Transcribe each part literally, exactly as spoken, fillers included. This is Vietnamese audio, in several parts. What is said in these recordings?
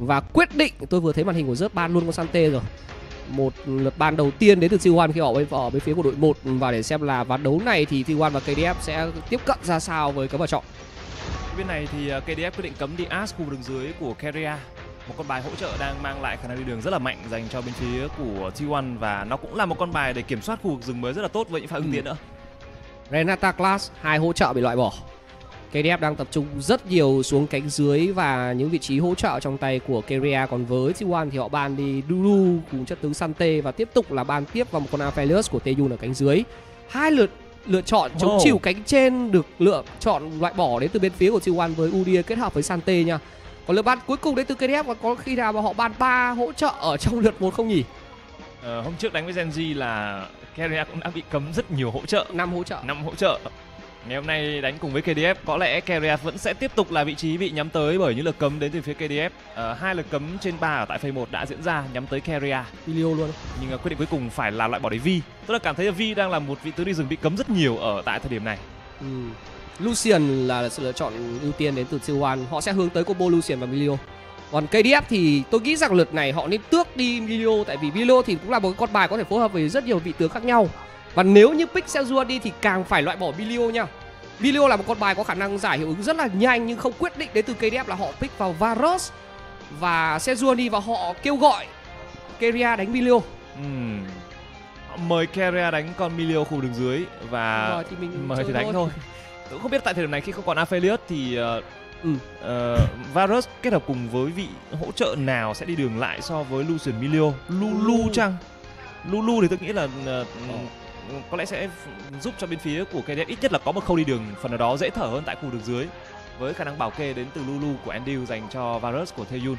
Và quyết định, tôi vừa thấy màn hình của rớt ban luôn con Sante rồi. Một lượt ban đầu tiên đến từ Siwan khi họ ở bên phía của đội một. Và để xem là ván đấu này thì Siwan và ca đê ép sẽ tiếp cận ra sao với cấm vào trọng. Bên này thì ca đê ép quyết định cấm đi As khu vực đường dưới của Keria. Một con bài hỗ trợ đang mang lại khả năng đi đường rất là mạnh dành cho bên phía của T một. Và nó cũng là một con bài để kiểm soát khu vực rừng mới rất là tốt với những pha ứng ừ. tiến nữa. Renata Class, hai hỗ trợ bị loại bỏ. ca đê ép đang tập trung rất nhiều xuống cánh dưới và những vị trí hỗ trợ trong tay của Keria. Còn với T một thì họ ban đi Duru cùng chất tướng Sante và tiếp tục là ban tiếp vào một con Aphelios của Taeyun ở cánh dưới. Hai lượt lựa chọn chống oh. chịu cánh trên được lựa chọn loại bỏ đến từ bên phía của T một với Udyr kết hợp với Sante nha. Còn lượt ban cuối cùng đến từ ca đê ép, và có khi nào mà họ ban ba hỗ trợ ở trong lượt một không nhỉ? Ờ, hôm trước đánh với Genji là Keria cũng đã bị cấm rất nhiều hỗ trợ, năm hỗ trợ, năm hỗ trợ. Ngày hôm nay đánh cùng với ca đê ép, có lẽ Keria vẫn sẽ tiếp tục là vị trí bị nhắm tới bởi những lượt cấm đến từ phía ca đê ép. Ờ, hai lượt cấm trên ba ở tại phase một đã diễn ra nhắm tới Keria, Ilio luôn. Nhưng quyết định cuối cùng phải là loại bỏ đến Vi. Tôi đã cảm thấy là Vi đang là một vị tứ đi rừng bị cấm rất nhiều ở tại thời điểm này. Ừ. Lucian là sự lựa chọn ưu tiên đến từ T một. Họ sẽ hướng tới combo Lucian và Milio. Còn ca đê ép thì tôi nghĩ rằng lượt này họ nên tước đi Milio, tại vì Milio thì cũng là một con bài có thể phối hợp với rất nhiều vị tướng khác nhau. Và nếu như pick Seljua đi thì càng phải loại bỏ Milio nha. Milio là một con bài có khả năng giải hiệu ứng rất là nhanh, nhưng không quyết định đến từ ca đê ép là họ pick vào Varus và Seljua đi, và họ kêu gọi Keria đánh Milio. uhm. Họ mời Keria đánh con Milio khu đường dưới và rồi, thì mình mời thì đánh thôi, thôi. Tôi không biết tại thời điểm này khi không còn Aphelios thì uh, ừ. uh, Varus kết hợp cùng với vị hỗ trợ nào sẽ đi đường lại so với Lucian Milio? Lulu chăng? Lulu thì tôi nghĩ là uh, có lẽ sẽ giúp cho bên phía của ca đê ép ít nhất là có một khâu đi đường phần nào đó dễ thở hơn tại khu đường dưới, với khả năng bảo kê đến từ Lulu của Andil dành cho Varus của Taeyun.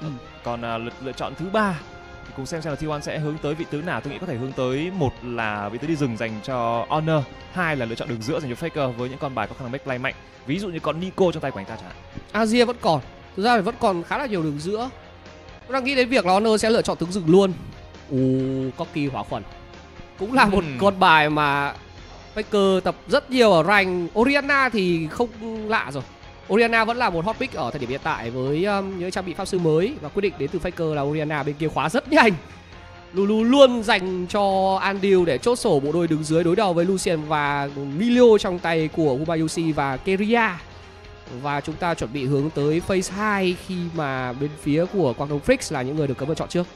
ừ. Còn uh, lựa, lựa chọn thứ ba thì cùng xem xem là T một sẽ hướng tới vị tướng nào. Tôi nghĩ có thể hướng tới một là vị tướng đi rừng dành cho Honor, hai là lựa chọn đường giữa dành cho Faker với những con bài có khả năng backline mạnh, ví dụ như con Nico trong tay của anh ta chẳng hạn. Azir vẫn còn, thực ra thì vẫn còn khá là nhiều đường giữa. Tôi đang nghĩ đến việc là Honor sẽ lựa chọn tướng rừng luôn. Ồ, Corki hóa khuẩn cũng là một ừ. con bài mà Faker tập rất nhiều ở rank. Orianna thì không lạ rồi, Orianna vẫn là một hot pick ở thời điểm hiện tại với um, những trang bị pháp sư mới, và quyết định đến từ Faker là Orianna bên kia khóa rất nhanh. Lulu luôn dành cho Andil để chốt sổ bộ đôi đứng dưới đối đầu với Lucian và Milio trong tay của Umayushi và Keria. Và chúng ta chuẩn bị hướng tới phase hai khi mà bên phía của Quang Đông Freaks là những người được cấm lựa chọn trước.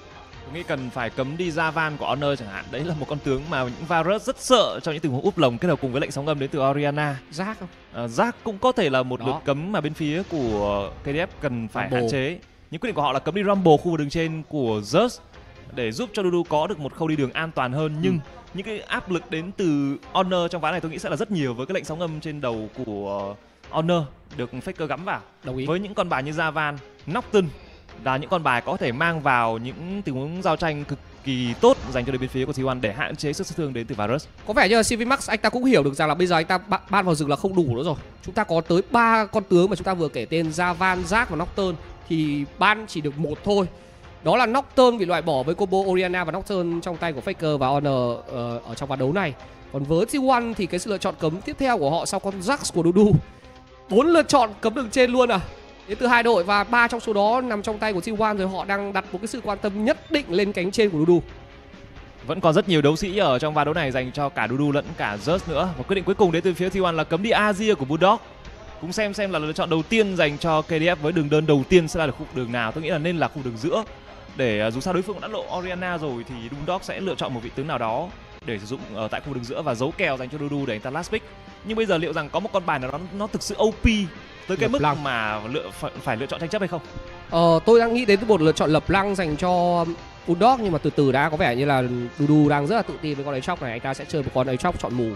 Tôi nghĩ cần phải cấm đi Javan của Honor chẳng hạn. Đấy là một con tướng mà những Varus rất sợ trong những tình huống úp lồng kết hợp cùng với lệnh sóng âm đến từ Orianna. Jack không? À, Jack cũng có thể là một đó. Lượt cấm mà bên phía của ca đê ép cần phải Rumble. hạn chế. Những quyết định của họ là cấm đi Rumble khu vực đường trên của Zeus để giúp cho Dudu có được một khâu đi đường an toàn hơn. Nhưng ừ. những cái áp lực đến từ Honor trong ván này tôi nghĩ sẽ là rất nhiều, với cái lệnh sóng âm trên đầu của Honor được Faker gắm vào. Đồng ý. Với những con bài như Javan, Nocturne là những con bài có thể mang vào những tình huống giao tranh cực kỳ tốt dành cho đội bên phía của T một để hạn chế sự sát thương đến từ Varus. Có vẻ như là xê vê Max anh ta cũng hiểu được rằng là bây giờ anh ta ban vào rừng là không đủ nữa rồi. Chúng ta có tới ba con tướng mà chúng ta vừa kể tên, Javan, Jack và Nocturne, thì ban chỉ được một thôi. Đó là Nocturne bị loại bỏ với combo Orianna và Nocturne trong tay của Faker và Honor ở trong ván đấu này. Còn với T một thì cái sự lựa chọn cấm tiếp theo của họ sau con Jax của Dudu, bốn lựa chọn cấm đường trên luôn à, đến từ hai đội, và ba trong số đó nằm trong tay của T một rồi. Họ đang đặt một cái sự quan tâm nhất định lên cánh trên của Dudu. Vẫn còn rất nhiều đấu sĩ ở trong ván đấu này dành cho cả Dudu lẫn cả Zeus nữa. Và quyết định cuối cùng đến từ phía T một là cấm đi Azir của Bulldog. Cũng xem xem là lựa chọn đầu tiên dành cho ca đê ép với đường đơn đầu tiên sẽ là được khu đường nào. Tôi nghĩ là nên là khu đường giữa, để dù sao đối phương cũng đã lộ Orianna rồi thì Bulldog sẽ lựa chọn một vị tướng nào đó để sử dụng ở tại khu đường giữa và giấu kèo dành cho Dudu để anh ta last pick. Nhưng bây giờ liệu rằng có một con bài nào đó nó thực sự ô pê tới cái mức mà lựa phải, phải lựa chọn tranh chấp hay không? Ờ, tôi đang nghĩ đến một lựa chọn lập lăng dành cho Bulldog, nhưng mà từ từ đã, có vẻ như là Dudu đang rất là tự tin với con ấy chóc này. Anh ta sẽ chơi một con ấy chóc chọn mù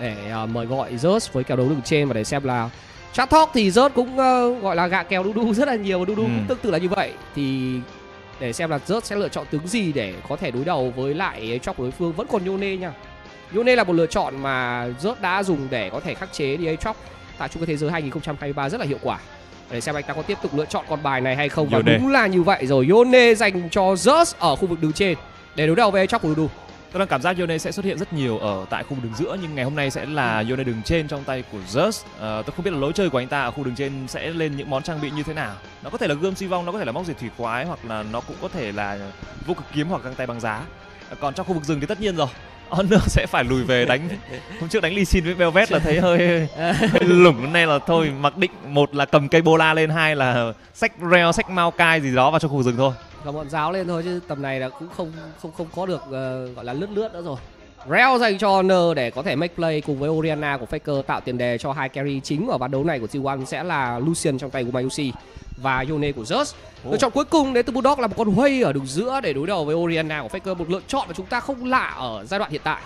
để uh, mời gọi Zeus với kèo đấu đường trên, và để xem là chat talk thì Zeus cũng uh, gọi là gạ kèo Dudu rất là nhiều, và Dudu ừ. cũng tương tự là như vậy. Thì để xem là Zeus sẽ lựa chọn tướng gì để có thể đối đầu với lại ấy chóc của đối phương. Vẫn còn Yone nha. Yone là một lựa chọn mà Zeus đã dùng để có thể khắc chế đi ấy chóc tại chung kết thế giới hai không hai ba rất là hiệu quả. Để xem anh ta có tiếp tục lựa chọn con bài này hay không. Và Yone. Đúng là như vậy rồi. Yone dành cho Zeus ở khu vực đường trên để đối đầu với Aatrox của Dudu. Tức là cảm giác Yone sẽ xuất hiện rất nhiều ở tại khu đường giữa, nhưng ngày hôm nay sẽ là Yone đường trên trong tay của Zeus. À, tôi không biết là lối chơi của anh ta ở khu đường trên sẽ lên những món trang bị như thế nào. Nó có thể là gươm si vong, nó có thể là móc diệt thủy khoái, hoặc là nó cũng có thể là vô cực kiếm hoặc găng tay băng giá. À, còn trong khu vực rừng thì tất nhiên rồi, Honor sẽ phải lùi về đánh. Hôm trước đánh Lee Sin với Velvet là thấy hơi, hơi lủng. Hôm nay là thôi mặc định một là cầm cây bola lên, hai là sách reo, sách mau cai gì đó vào trong khu vực rừng thôi. Và bọn giáo lên thôi, chứ tầm này là cũng không không không có được uh, gọi là lướt lướt nữa rồi. Reo dành cho Honor để có thể make play cùng với Orianna của Faker, tạo tiền đề cho hai carry chính ở ván đấu này của tê một sẽ là Lucian trong tay của Mayushi và Yone của Zeus. Lựa chọn cuối cùng đến từ Bulldog là một con Huey ở đường giữa để đối đầu với Orianna của Faker, một lựa chọn mà chúng ta không lạ ở giai đoạn hiện tại.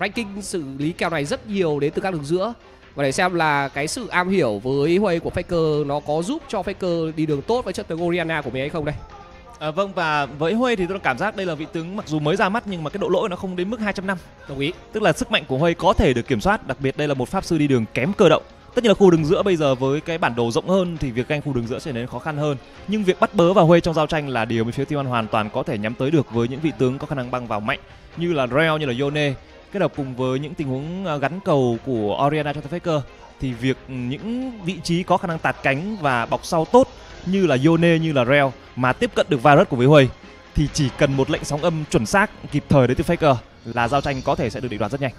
Ranking xử lý kèo này rất nhiều đến từ các đường giữa. Và để xem là cái sự am hiểu với Huey của Faker nó có giúp cho Faker đi đường tốt với trận tướng Orianna của mình hay không đây. À, vâng, và với Huey thì tôi cảm giác đây là vị tướng mặc dù mới ra mắt nhưng mà cái độ lỗi nó không đến mức hai trăm năm. Đồng ý. Tức là sức mạnh của Huey có thể được kiểm soát, đặc biệt đây là một pháp sư đi đường kém cơ động. Tất nhiên là khu đường giữa bây giờ với cái bản đồ rộng hơn thì việc canh khu đường giữa sẽ đến khó khăn hơn. Nhưng việc bắt bớ vào Huey trong giao tranh là điều mà phía tê một hoàn toàn có thể nhắm tới được với những vị tướng có khả năng băng vào mạnh như là Reo, như là Yone, kết hợp cùng với những tình huống gắn cầu của Orianna cho Faker. Thì việc những vị trí có khả năng tạt cánh và bọc sau tốt như là Yone, như là Reo mà tiếp cận được virus của với Huey thì chỉ cần một lệnh sóng âm chuẩn xác kịp thời đến từ Faker là giao tranh có thể sẽ được định đoạt rất nhanh.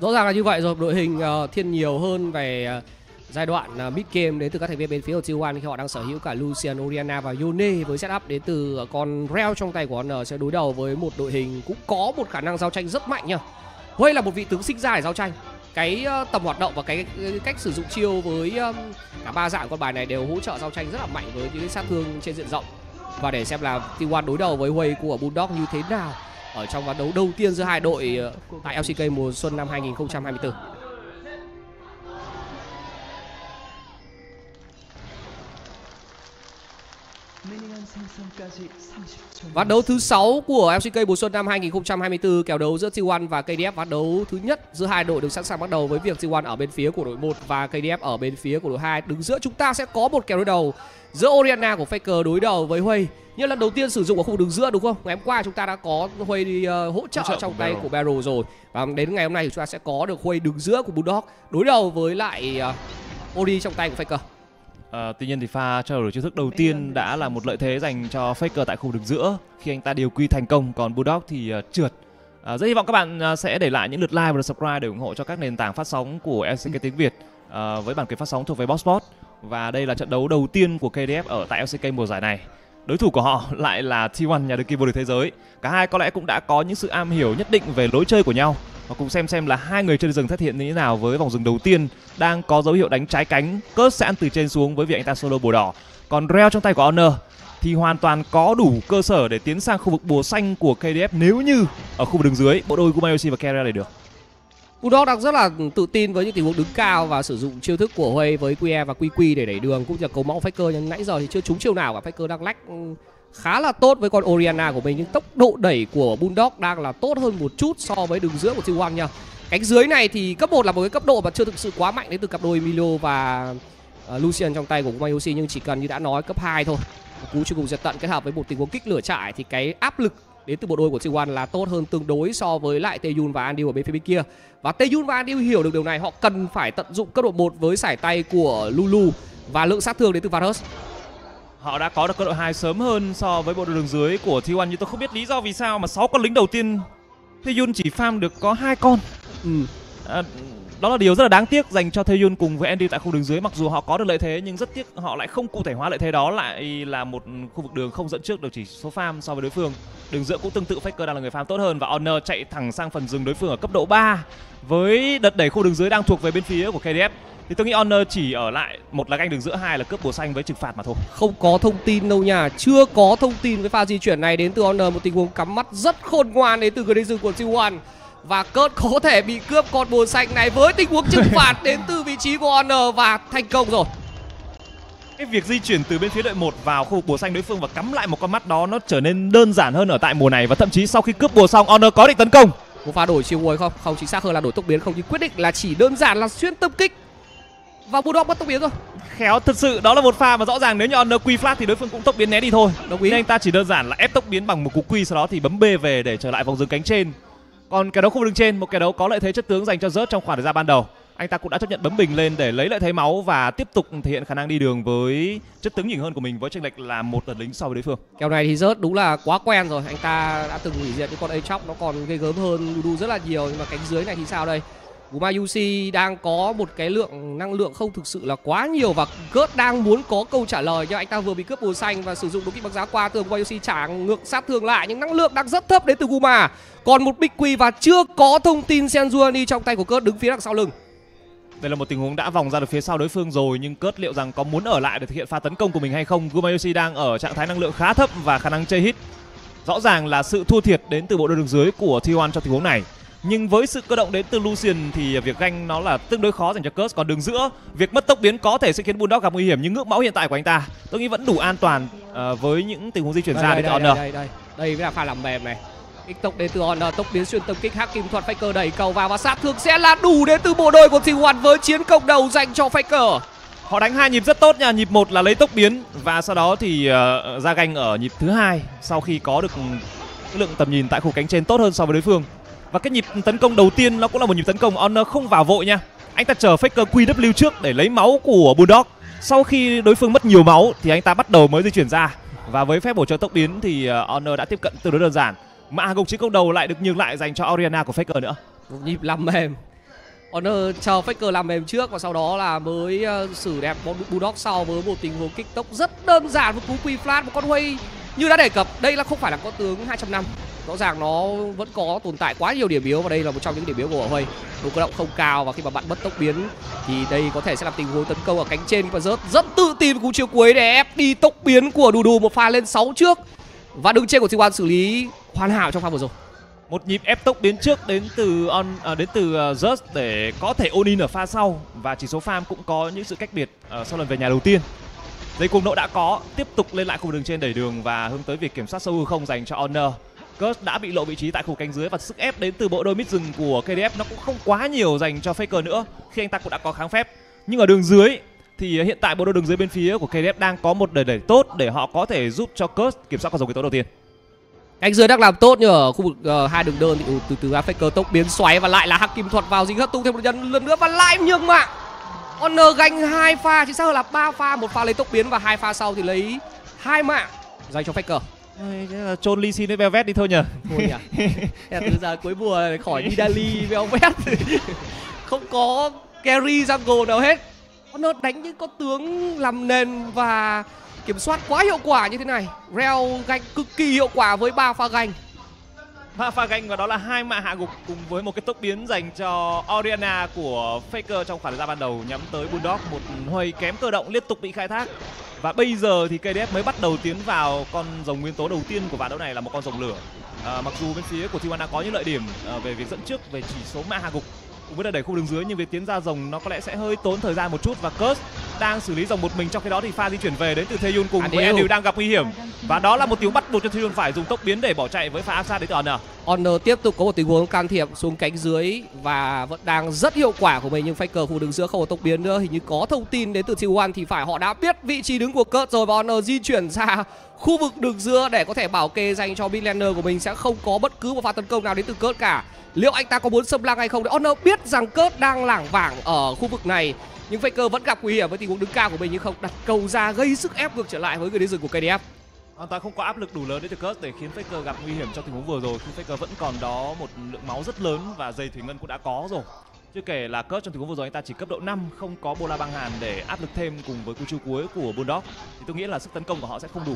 Rõ ràng là như vậy rồi, đội hình uh, thiên nhiều hơn về uh, giai đoạn uh, mid game đến từ các thành viên bên phía của tê một khi họ đang sở hữu cả Lucian, Orianna và Yone, với setup đến từ uh, con Reo trong tay của Honor sẽ đối đầu với một đội hình cũng có một khả năng giao tranh rất mạnh nhá. Huey là một vị tướng sinh ra để giao tranh. Cái tầm hoạt động và cái cách sử dụng chiêu với cả ba dạng con bài này đều hỗ trợ giao tranh rất là mạnh với những sát thương trên diện rộng. Và để xem là tê một đối đầu với Huey của Bulldog như thế nào ở trong ván đấu đầu tiên giữa hai đội tại lờ xê ca mùa xuân năm hai nghìn không trăm hai mươi tư. Ván đấu thứ sáu của lờ xê ca mùa xuân năm hai nghìn không trăm hai mươi tư, kèo đấu giữa tê một và ca đê ép. Ván đấu thứ nhất giữa hai đội được sẵn sàng bắt đầu với việc tê một ở bên phía của đội một và ca đê ép ở bên phía của đội hai. Đứng giữa chúng ta sẽ có một kèo đối đầu giữa Orianna của Faker đối đầu với Huey. Nhưng lần đầu tiên sử dụng ở khu đường giữa đúng không? Ngày hôm qua chúng ta đã có Huey đi uh, hỗ trợ trong tay của Barrel rồi. Và đến ngày hôm nay thì chúng ta sẽ có được Huey đứng giữa của Bulldog đối đầu với lại uh, Ori trong tay của Faker. À, tuy nhiên thì pha trao đổi chiêu thức đầu tiên đã là một lợi thế dành cho Faker tại khu vực giữa khi anh ta điều quy thành công, còn Bulldog thì uh, trượt. À, rất hy vọng các bạn uh, sẽ để lại những lượt like và lượt subscribe để ủng hộ cho các nền tảng phát sóng của lờ xê ca tiếng Việt uh, với bản quyền phát sóng thuộc về Boxsport. Và đây là trận đấu đầu tiên của ca đê ép ở tại lờ xê ca mùa giải này. Đối thủ của họ lại là tê một, nhà đương kim vô địch thế giới. Cả hai có lẽ cũng đã có những sự am hiểu nhất định về lối chơi của nhau. Và cùng xem xem là hai người chơi rừng thể hiện như thế nào với vòng rừng đầu tiên đang có dấu hiệu đánh trái cánh. Cớt sẽ ăn từ trên xuống với việc anh ta solo bùa đỏ. Còn Reo trong tay của Honor thì hoàn toàn có đủ cơ sở để tiến sang khu vực bùa xanh của ca đê ép nếu như ở khu vực đường dưới bộ đôi Kumayoshi và Kerra để được. Bulldog đang rất là tự tin với những tình huống đứng cao và sử dụng chiêu thức của Huey với quy e và quy quy để đẩy đường cũng như cấu mẫu Faker, nhưng nãy giờ thì chưa trúng chiêu nào cả. Faker đang lách khá là tốt với con Orianna của mình, nhưng tốc độ đẩy của Bulldog đang là tốt hơn một chút so với đường giữa của tê một nha. Cánh dưới này thì cấp một là một cái cấp độ mà chưa thực sự quá mạnh đến từ cặp đôi Milo và uh, Lucian trong tay của Kumayoshi, nhưng chỉ cần như đã nói cấp hai thôi, một cú truy cùng giật tận kết hợp với một tình huống kích lửa trại thì cái áp lực đến từ bộ đôi của tê một là tốt hơn tương đối so với lại Taeyun và Andiu ở bên phía bên kia. Và Taeyun và Andiu hiểu được điều này, họ cần phải tận dụng cấp độ một với sải tay của Lulu và lượng sát thương đến từ Varus. Họ đã có được cấp độ hai sớm hơn so với bộ đội đường dưới của tê một, nhưng tôi không biết lý do vì sao mà sáu con lính đầu tiên Taeyun chỉ farm được có hai con. Ừ. À, đó là điều rất là đáng tiếc dành cho Taeyun cùng với Andiu tại khu đường dưới. Mặc dù họ có được lợi thế nhưng rất tiếc họ lại không cụ thể hóa lợi thế đó, lại là một khu vực đường không dẫn trước được chỉ số farm so với đối phương. Đường giữa cũng tương tự, Faker đang là người farm tốt hơn và Honor chạy thẳng sang phần rừng đối phương ở cấp độ ba. Với đợt đẩy khu đường dưới đang thuộc về bên phía của ca đê ép thì tôi nghĩ Honor chỉ ở lại một là canh đường giữa, hai là cướp bùa xanh với trừng phạt mà thôi. Không có thông tin đâu nha, chưa có thông tin với pha di chuyển này đến từ Honor, một tình huống cắm mắt rất khôn ngoan đến từ người đi rừng của tê một. Và Kurt có thể bị cướp con bùa xanh này với tình huống trừng phạt đến từ vị trí của Honor và thành công rồi. Cái việc di chuyển từ bên phía đội một vào khu vực bùa xanh đối phương và cắm lại một con mắt đó nó trở nên đơn giản hơn ở tại mùa này. Và thậm chí sau khi cướp bùa xong, Honor có định tấn công. Một pha đổi chiều hồi không? Không, chính xác hơn là đổi tốc biến không, nhưng quyết định là chỉ đơn giản là xuyên tâm kích. Và Bulldog mất tốc biến rồi. Khéo thật sự, đó là một pha mà rõ ràng nếu như Honor quy flash thì đối phương cũng tốc biến né đi thôi. Đồng ý. Nên anh ta chỉ đơn giản là ép tốc biến bằng một cú quy, sau đó thì bấm B về để trở lại vòng rừng cánh trên. Còn kẻ đấu khu vực đứng trên, một kẻ đấu có lợi thế chất tướng dành cho Rớt trong khoảng thời gian ban đầu. Anh ta cũng đã chấp nhận bấm bình lên để lấy lợi thế máu và tiếp tục thể hiện khả năng đi đường với chất tướng nhỉnh hơn của mình với chênh lệch là một đợt lính so với đối phương. Kèo này thì Rớt đúng là quá quen rồi, anh ta đã từng hủy diệt những con Aatrox nó còn ghê gớm hơn Ludu rất là nhiều. Nhưng mà cánh dưới này thì sao đây? Guma u xê đang có một cái lượng năng lượng không thực sự là quá nhiều và Gớt đang muốn có câu trả lời, nhưng anh ta vừa bị cướp bùa xanh và sử dụng đúng kỹ băng giá qua tường. Guma u xê trả ngược sát thương lại nhưng năng lượng đang rất thấp đến từ Guma. Còn một big quy và chưa có thông tin Sejuani trong tay của Gớt đứng phía đằng sau lưng. Đây là một tình huống đã vòng ra được phía sau đối phương rồi, nhưng Gớt liệu rằng có muốn ở lại để thực hiện pha tấn công của mình hay không? Guma u xê đang ở trạng thái năng lượng khá thấp và khả năng chơi hit rõ ràng là sự thua thiệt đến từ bộ đôi đường dưới của tê một trong tình huống này. Nhưng với sự cơ động đến từ Lucian thì việc ganh nó là tương đối khó dành cho Curse. Còn đường giữa, việc mất tốc biến có thể sẽ khiến Bulldog gặp nguy hiểm, nhưng ngưỡng máu hiện tại của anh ta tôi nghĩ vẫn đủ an toàn uh, với những tình huống di chuyển đây, ra đây, đến từ Honor. Đây, đây, đây. đây mới là pha làm mềm này. Kích tốc đến từ Honor, tốc biến xuyên tâm kích, hắc kim thuật, Faker đẩy cầu vào và sát thương sẽ là đủ đến từ bộ đội của tê một với chiến công đầu dành cho Faker. Họ đánh hai nhịp rất tốt nha, nhịp một là lấy tốc biến và sau đó thì uh, ra ganh ở nhịp thứ hai sau khi có được lượng tầm nhìn tại khu cánh trên tốt hơn so với đối phương. Và cái nhịp tấn công đầu tiên nó cũng là một nhịp tấn công Honor không vào vội nha. Anh ta chờ Faker quy vê trước để lấy máu của Bulldog. Sau khi đối phương mất nhiều máu thì anh ta bắt đầu mới di chuyển ra. Và với phép bổ trợ tốc biến thì Honor đã tiếp cận tương đối đơn giản. Mã gục chiến công đầu lại được nhường lại dành cho Orianna của Faker nữa. Một nhịp làm mềm. Honor chờ Faker làm mềm trước và sau đó là mới xử đẹp Bulldog sau với một tình huống kích tốc rất đơn giản với cú quy flash. Một con Huy như đã đề cập, đây là không phải là con tướng hai trăm năm. Rõ ràng nó vẫn có tồn tại quá nhiều điểm yếu và đây là một trong những điểm yếu của Huy. Độ cơ động không cao và khi mà bạn mất tốc biến thì đây có thể sẽ làm tình huống tấn công ở cánh trên và Rớt rất tự tin cú chiều cuối để ép đi tốc biến của Dudu một pha lên sáu trước. Và đứng trên của tê một xử lý hoàn hảo trong pha vừa rồi. Một nhịp ép tốc biến trước đến từ on à, đến từ Rớt để có thể all in ở pha sau và chỉ số farm cũng có những sự cách biệt sau lần về nhà đầu tiên. Dây cuồng nộ đã có, tiếp tục lên lại khu đường trên đẩy đường và hướng tới việc kiểm soát sâu hư không dành cho Honor. Curse đã bị lộ vị trí tại khu cánh dưới và sức ép đến từ bộ đôi mid rừng của ca đê ép nó cũng không quá nhiều dành cho Faker nữa khi anh ta cũng đã có kháng phép. Nhưng ở đường dưới thì hiện tại bộ đôi đường dưới bên phía của ca đê ép đang có một đẩy đẩy tốt để họ có thể giúp cho Curse kiểm soát con rồng kỳ tối đầu tiên. Cánh dưới đang làm tốt như ở khu vực uh, hai đường đơn thì từ từ ra Faker tốc biến xoáy và lại là hắc kim thuật vào dính hất tung thêm một nhân lần nữa và lại nhường mạng. Honor gánh hai pha, chính xác hơn là ba pha, một pha lấy tốc biến và hai pha sau thì lấy hai mạng dành cho Faker. Chôn Lee Sin với Velvet đi thôi nhờ. Thôi nhỉ. Từ giờ cuối mùa này khỏi Nidali, Velvet. Không có carry jungle nào hết. Honor đánh những con tướng làm nền và kiểm soát quá hiệu quả như thế này. Reo ganh cực kỳ hiệu quả với ba pha ganh. Ba pha ganh và đó là hai mạ hạ gục cùng với một cái tốc biến dành cho Orianna của Faker trong khoảng thời gian ban đầu nhắm tới Bulldog. Một hơi kém cơ động liên tục bị khai thác. Và bây giờ thì ca đê ép mới bắt đầu tiến vào con rồng nguyên tố đầu tiên của ván đấu này là một con rồng lửa. À, mặc dù bên phía của tê một đã có những lợi điểm à, về việc dẫn trước về chỉ số mã hạ gục cũng với đẩy khu đường dưới, nhưng việc tiến ra rồng nó có lẽ sẽ hơi tốn thời gian một chút và Curse đang xử lý rồng một mình. Trong khi đó thì pha di chuyển về đến từ Theyun cùng à, với Endew đang gặp nguy hiểm và đó là một tiếng bắt buộc cho Theyun phải dùng tốc biến để bỏ chạy với pha áp sát đến từ Honor. Honor tiếp tục có một tình huống can thiệp xuống cánh dưới và vẫn đang rất hiệu quả của mình, nhưng Faker khu đường giữa không có tốc biến nữa, hình như có thông tin đến từ tê một thì phải, họ đã biết vị trí đứng của Curse rồi và Honor di chuyển ra khu vực đường giữa để có thể bảo kê dành cho midlaner của mình sẽ không có bất cứ một pha tấn công nào đến từ Curse cả. Liệu anh ta có muốn xâm lăng hay không? Honor biết rằng Curse đang lảng vảng ở khu vực này, nhưng Faker vẫn gặp nguy hiểm với tình huống đứng cao của mình nhưng không đặt cầu ra gây sức ép ngược trở lại với người đến rừng của ca đê ép. Hoàn toàn không có áp lực đủ lớn đến từ Curse để khiến Faker gặp nguy hiểm trong tình huống vừa rồi, khi Faker vẫn còn đó một lượng máu rất lớn và dây thủy ngân cũng đã có rồi. Chưa kể là Curse trong tình huống vừa rồi anh ta chỉ cấp độ năm, không có bola băng hàn để áp lực thêm cùng với cú chiêu cuối của Bulldog thì tôi nghĩ là sức tấn công của họ sẽ không đủ.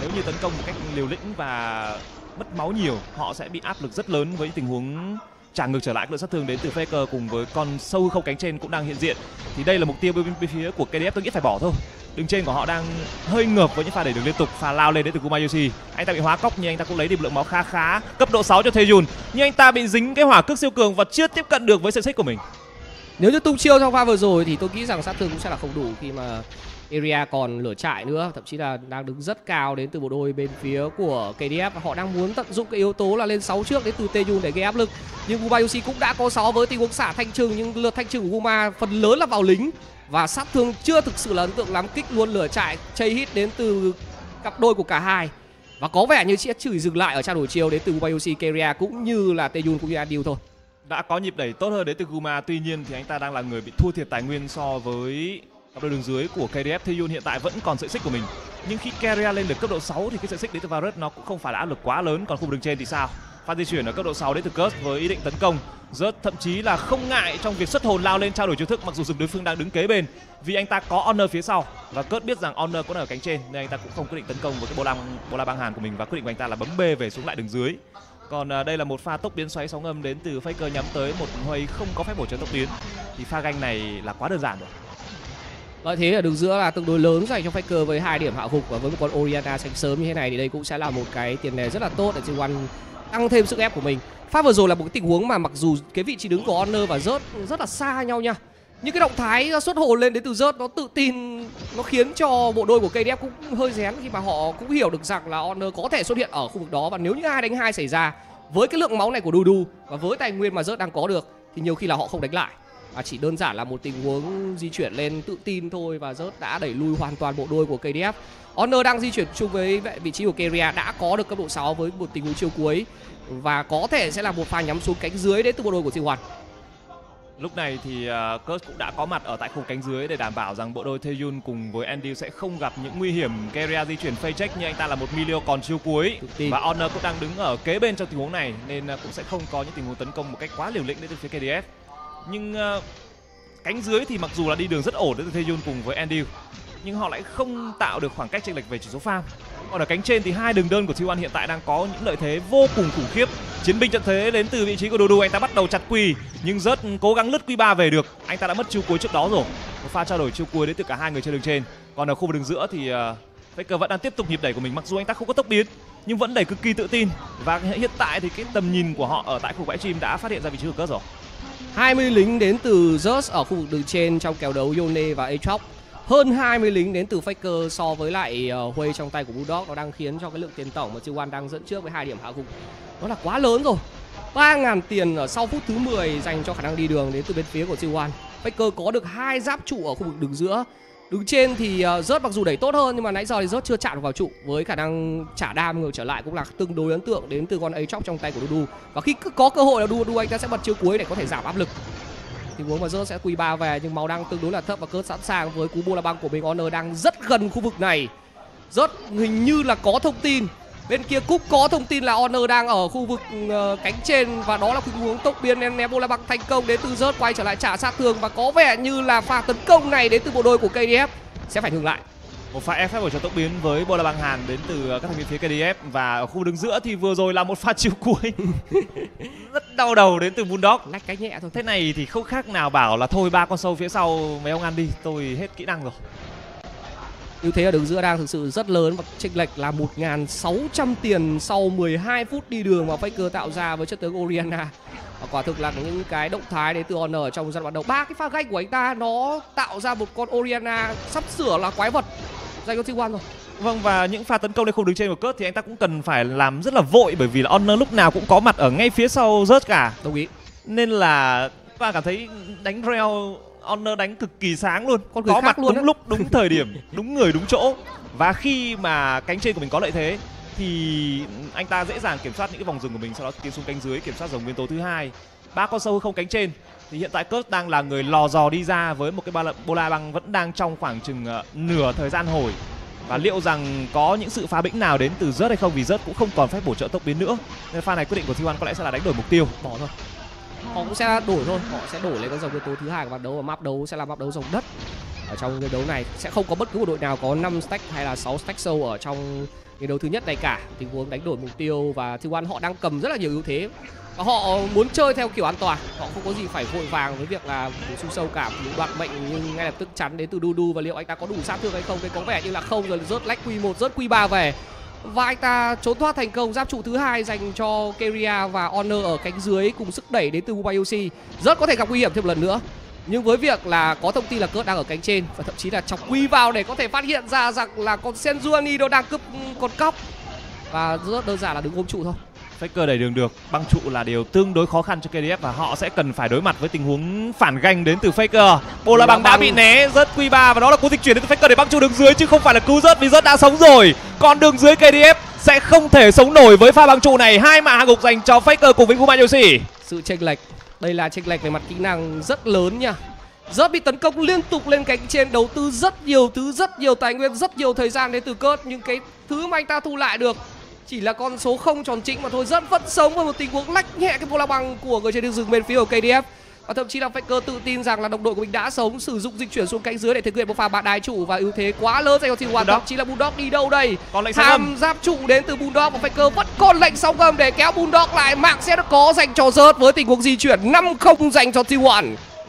Nếu như tấn công một cách liều lĩnh và mất máu nhiều, họ sẽ bị áp lực rất lớn với tình huống trả ngược trở lại lượng sát thương đến từ Faker cùng với con sâu không cánh trên cũng đang hiện diện. Thì đây là mục tiêu bên, bên phía của ca đê ép tôi nghĩ phải bỏ thôi. Đường trên của họ đang hơi ngợp với những pha đẩy đường liên tục, pha lao lên đến từ Kuma Yoshi. Anh ta bị hóa cóc nhưng anh ta cũng lấy được lượng máu khá khá. Cấp độ sáu cho Theyun nhưng anh ta bị dính cái hỏa cước siêu cường và chưa tiếp cận được với sợi xích của mình. Nếu như tung chiêu trong pha vừa rồi thì tôi nghĩ rằng sát thương cũng sẽ là không đủ khi mà area còn lửa trại nữa, thậm chí là đang đứng rất cao đến từ bộ đôi bên phía của ca đê ép và họ đang muốn tận dụng cái yếu tố là lên sáu trước đến từ Theyun để gây áp lực. Nhưng Guma u xê cũng đã có sáu với tình huống xả thanh trừng, nhưng lượt thanh trừng của Guma phần lớn là vào lính và sát thương chưa thực sự là ấn tượng lắm. Kích luôn lửa trại, chase hit đến từ cặp đôi của cả hai Và có vẻ như sẽ chỉ dừng lại ở trao đổi chiều đến từ Ubayoshi Keria cũng như là Taeyun cũng như Adil thôi. Đã có nhịp đẩy tốt hơn đến từ Guma, tuy nhiên thì anh ta đang là người bị thua thiệt tài nguyên so với cặp đôi đường dưới của ca đê ép. Taeyun hiện tại vẫn còn sợi xích của mình, nhưng khi Keria lên được cấp độ sáu thì cái sợi xích đến từ Varus nó cũng không phải là áp lực quá lớn. Còn khu vực đường trên thì sao? Phan di chuyển ở cấp độ sáu đến từ Kurz với ý định tấn công. Rất thậm chí là không ngại trong việc xuất hồn lao lên trao đổi chiêu thức mặc dù rừng đối phương đang đứng kế bên, vì anh ta có Honor phía sau và Kurz biết rằng Honor cũng ở cánh trên nên anh ta cũng không quyết định tấn công với cái bola bola băng hàn của mình, và quyết định của anh ta là bấm B về xuống lại đường dưới. Còn đây là một pha tốc biến xoáy sóng âm đến từ Faker nhắm tới một Huy không có phép bổ trợ tốc tiến, thì pha ganh này là quá đơn giản rồi. Lợi thế ở đường giữa là tương đối lớn dành cho Faker với hai điểm hạ gục, và với một con Orianna sánh sớm như thế này thì đây cũng sẽ là một cái tiền đề rất là tốt để giê một tăng thêm sức ép của mình. Pha vừa rồi là một cái tình huống mà mặc dù cái vị trí đứng của Honor và Rớt rất là xa nhau nha, nhưng cái động thái xuất hồn lên đến từ Rớt nó tự tin, nó khiến cho bộ đôi của ca đê ép cũng hơi rén khi mà họ cũng hiểu được rằng là Honor có thể xuất hiện ở khu vực đó. Và nếu như hai đánh hai xảy ra với cái lượng máu này của Dudu và với tài nguyên mà Rớt đang có được thì nhiều khi là họ không đánh lại, à, chỉ đơn giản là một tình huống di chuyển lên tự tin thôi, và Rớt đã đẩy lui hoàn toàn bộ đôi của ca đê ép. Honor đang di chuyển chung với vị trí của Keria, đã có được cấp độ sáu với một tình huống chiêu cuối, và có thể sẽ là một pha nhắm xuống cánh dưới đến từ bộ đôi của Taeyun. Lúc này thì Kurz uh, cũng đã có mặt ở tại khu cánh dưới để đảm bảo rằng bộ đôi Taeyun cùng với Andy sẽ không gặp những nguy hiểm. Keria di chuyển fake check nhưng anh ta là một Milio còn chiêu cuối, và Honor cũng đang đứng ở kế bên trong tình huống này nên cũng sẽ không có những tình huống tấn công một cách quá liều lĩnh đến từ phía ca đê ép. Nhưng uh, cánh dưới thì mặc dù là đi đường rất ổn đến từ Taeyun cùng với Andy, nhưng họ lại không tạo được khoảng cách chênh lệch về chỉ số farm. Còn ở cánh trên thì hai đường đơn của Taeyun hiện tại đang có những lợi thế vô cùng khủng khiếp. Chiến binh trận thế đến từ vị trí của Dudu, anh ta bắt đầu chặt Q, nhưng rất cố gắng lướt Q ba về được. Anh ta đã mất chiêu cuối trước đó rồi. Một pha trao đổi chiêu cuối đến từ cả hai người chơi đường trên. Còn ở khu vực đường giữa thì uh, Faker vẫn đang tiếp tục nhịp đẩy của mình, mặc dù anh ta không có tốc biến nhưng vẫn đẩy cực kỳ tự tin. Và hiện tại thì cái tầm nhìn của họ ở tại khu bãi chim đã phát hiện ra vị trí của Kurz rồi. hai mươi lính đến từ Zerz ở khu vực đường trên trong kèo đấu Yone và Aatrox. Hơn hai mươi lính đến từ Faker so với lại uh, Huy trong tay của Bulldog. Nó đang khiến cho cái lượng tiền tổng mà giê một đang dẫn trước với hai điểm hạ gục nó là quá lớn rồi. Ba nghìn tiền ở sau phút thứ mười dành cho khả năng đi đường đến từ bên phía của giê một. Faker có được hai giáp trụ ở khu vực đường giữa. Đứng trên thì uh, Rớt mặc dù đẩy tốt hơn nhưng mà nãy giờ thì Rớt chưa chạm được vào trụ, với khả năng trả đam ngược trở lại cũng là tương đối ấn tượng đến từ con Aatrox trong tay của Dudu. Và khi cứ có cơ hội là Dudu anh ta sẽ bật chiêu cuối để có thể giảm áp lực. Tình huống mà Rớt sẽ quy ba về nhưng máu đang tương đối là thấp, và Kurz sẵn sàng với cú bola băng của mình. Honor đang rất gần khu vực này. Rớt hình như là có thông tin. Bên kia Cúc có thông tin là Honor đang ở khu vực uh, cánh trên, và đó là tình huống tốc biến nên ném bola băng thành công đến từ Rớt, quay trở lại trả sát thương, và có vẻ như là pha tấn công này đến từ bộ đôi của ca đê ép sẽ phải ngừng lại. Một pha ép phép của trò tốc biến với bola băng hàn đến từ các thành viên phía ca đê ép, và ở khu đứng giữa thì vừa rồi là một pha chiêu cuối rất đau đầu đến từ Bulldog. Lách cái nhẹ thôi. Thế này thì không khác nào bảo là thôi ba con sâu phía sau mấy ông ăn đi, tôi hết kỹ năng rồi. Ưu thế ở đường giữa đang thực sự rất lớn, và chênh lệch là một nghìn sáu trăm tiền sau mười hai phút đi đường mà Faker tạo ra với chất tướng Orianna. Và quả thực là những cái động thái đến từ Honor trong giai đoạn đầu. Ba cái pha ganh của anh ta nó tạo ra một con Orianna sắp sửa là quái vật dành cho giê một rồi. Vâng, và những pha tấn công lên không đứng trên của Kurz thì anh ta cũng cần phải làm rất là vội, bởi vì là Honor lúc nào cũng có mặt ở ngay phía sau Rớt cả. Đồng ý. Nên là ta cảm thấy đánh reo Honor đánh cực kỳ sáng luôn, con có mặt luôn đúng đó. Lúc đúng thời điểm đúng người đúng chỗ, và khi mà cánh trên của mình có lợi thế thì anh ta dễ dàng kiểm soát những cái vòng rừng của mình, sau đó tiến xuống cánh dưới kiểm soát dòng nguyên tố thứ hai. Ba con sâu không cánh trên thì hiện tại Kurz đang là người lò dò đi ra với một cái bola băng vẫn đang trong khoảng chừng uh, nửa thời gian hồi, và liệu rằng có những sự phá bĩnh nào đến từ Rớt hay không, vì Rớt cũng không còn phép bổ trợ tốc biến nữa, nên pha này quyết định của giê một có lẽ sẽ là đánh đổi mục tiêu, bỏ thôi. Họ cũng sẽ đổi thôi, họ sẽ đổi lên con dòng yếu tố thứ hai của map đấu, và map đấu sẽ là map đấu dòng đất. Ở trong trận đấu này sẽ không có bất cứ một đội nào có năm stack hay là sáu stack sâu ở trong trận đấu thứ nhất này cả. Tình huống đánh đổi mục tiêu và giê một họ đang cầm rất là nhiều ưu thế, và họ muốn chơi theo kiểu an toàn, họ không có gì phải vội vàng với việc là bổ sung sâu cả những đoạn mệnh, nhưng ngay lập tức chắn đến từ Dudu, và liệu anh ta có đủ sát thương hay không. Đây có vẻ như là không rồi. Rớt lách quy một, Rớt quy ba về, và anh ta trốn thoát thành công giáp trụ thứ hai dành cho Keria và Honor ở cánh dưới cùng sức đẩy đến từ Ubayoshi. Rất có thể gặp nguy hiểm thêm một lần nữa, nhưng với việc là có thông tin là Kurz đang ở cánh trên, và thậm chí là chọc quy vào để có thể phát hiện ra rằng là con Senjuani nó đang cướp con cóc, và rất đơn giản là đứng ôm trụ thôi. Faker đẩy đường được, băng trụ là điều tương đối khó khăn cho ca đê ép, và họ sẽ cần phải đối mặt với tình huống phản ganh đến từ Faker. Bola băng đã bị né, Rớt quy ba, và đó là cú dịch chuyển đến từ Faker để băng trụ đường dưới chứ không phải là cứu Rớt, vì Rớt đã sống rồi. Còn đường dưới ca đê ép sẽ không thể sống nổi với pha băng trụ này. Hai mạ hạ gục dành cho Faker cùng với Kumayoshi. Sự chênh lệch, đây là chênh lệch về mặt kỹ năng rất lớn nha. Rất bị tấn công liên tục lên cánh trên, đầu tư rất nhiều thứ, rất nhiều tài nguyên, rất nhiều thời gian đến từ Cớt. Nhưng cái thứ mà anh ta thu lại được chỉ là con số không tròn chính mà thôi. Rất vẫn sống với một tình huống lách nhẹ cái bola băng của người chơi đường rừng bên phía của ca đê ép. Và thậm chí là Faker tự tin rằng là đồng đội của mình đã sống, sử dụng dịch chuyển xuống cánh dưới để thực hiện một pha bạt đái trụ và ưu thế quá lớn dành cho Team One. Thậm chí là Bulldog đi đâu đây? Tham giáp trụ đến từ Bulldog và Faker vẫn còn lệnh sóng ngầm để kéo Bulldog lại. Mạng sẽ được có dành cho Zerg với tình huống di chuyển năm không dành cho Team One.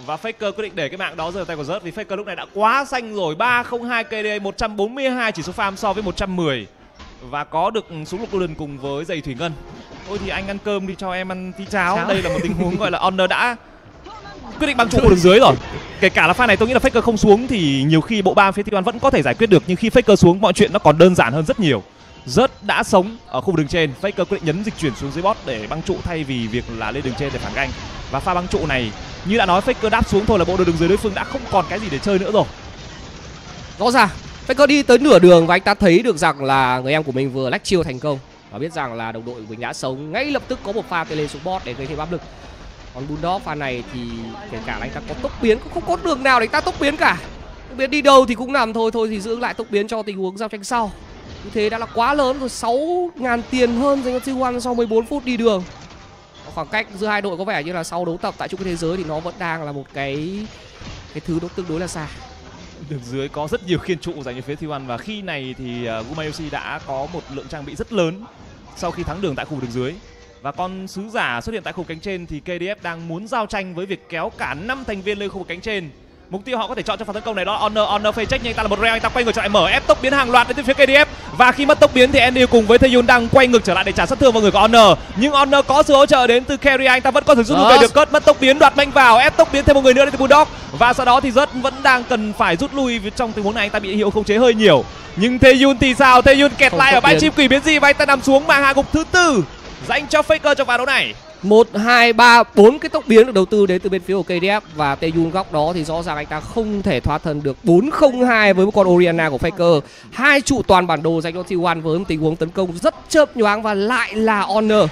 Và Faker quyết định để cái mạng đó rơi vào tay của Zerg vì Faker lúc này đã quá xanh rồi. ba không hai ca đê a, một trăm bốn mươi hai chỉ số farm so với một trăm mười. Và có được súng lục Golden cùng với giày thủy ngân. Thôi thì anh ăn cơm đi, cho em ăn tí cháo. cháo. Đây là một tình huống gọi là Honor đã quyết định băng trụ của đường dưới rồi. Kể cả là pha này tôi nghĩ là Faker không xuống thì nhiều khi bộ ba phía Team One vẫn có thể giải quyết được, nhưng khi Faker xuống mọi chuyện nó còn đơn giản hơn rất nhiều. Zerg đã sống ở khu vực đường trên, Faker quyết định nhấn dịch chuyển xuống dưới bot để băng trụ thay vì việc là lên đường trên để phản canh. Và pha băng trụ này như đã nói, Faker đáp xuống thôi là bộ đội đường dưới đối phương đã không còn cái gì để chơi nữa rồi. Rõ ràng Faker đi tới nửa đường và anh ta thấy được rằng là người em của mình vừa lách chiêu thành công và biết rằng là đồng đội của mình đã sống, ngay lập tức có một pha tele xuống bot để gây thêm áp lực. Còn Bulldog pha này thì kể cả là anh ta có tốc biến cũng không có đường nào để anh ta tốc biến cả. Tốc biến đi đâu thì cũng làm thôi, thôi thì giữ lại tốc biến cho tình huống giao tranh sau. Như thế đã là quá lớn rồi, sáu nghìn tiền hơn dành cho Team One sau mười bốn phút đi đường. Khoảng cách giữa hai đội có vẻ như là sau đấu tập tại chung kết thế giới thì nó vẫn đang là một cái cái thứ nó tương đối là xa. Đường dưới có rất nhiều khiên trụ dành cho phía Team One và khi này thì Kumayoshi đã có một lượng trang bị rất lớn sau khi thắng đường tại khu vực đường dưới. Và con sứ giả xuất hiện tại khu vực cánh trên thì ca đê ép đang muốn giao tranh với việc kéo cả năm thành viên lên khu vực cánh trên. Mục tiêu họ có thể chọn cho pha tấn công này đó là Honor. Honor face check nhưng anh ta là một reo, anh ta quay ngược trở lại mở ép tốc biến hàng loạt đến từ phía ca đê ép. Và khi mất tốc biến thì Andy cùng với Taeyun đang quay ngược trở lại để trả sát thương vào người của Honor. Nhưng Honor có sự hỗ trợ đến từ Carry, anh ta vẫn có thể rút lui được. Cớt mất tốc biến, đoạt manh vào, ép tốc biến thêm một người nữa đến từ Bulldog. Và sau đó thì Zerg vẫn đang cần phải rút lui vì trong tình huống này anh ta bị hiệu khống chế hơi nhiều. Nhưng Taeyun thì sao? Taeyun kẹt không lại ở bãi chim quỷ biến gì và anh ta nằm xuống màn hạ gục thứ tư dành cho Faker trong ván đấu này. Một, hai, ba, bốn cái tốc biến được đầu tư đến từ bên phía của ca đê ép. Và Taeyun góc đó thì rõ ràng anh ta không thể thoát thân được. Bốn không hai với một con Orianna của Faker. Hai trụ toàn bản đồ dành cho Team One với một tình huống tấn công rất chớp nhoáng và lại là Honor.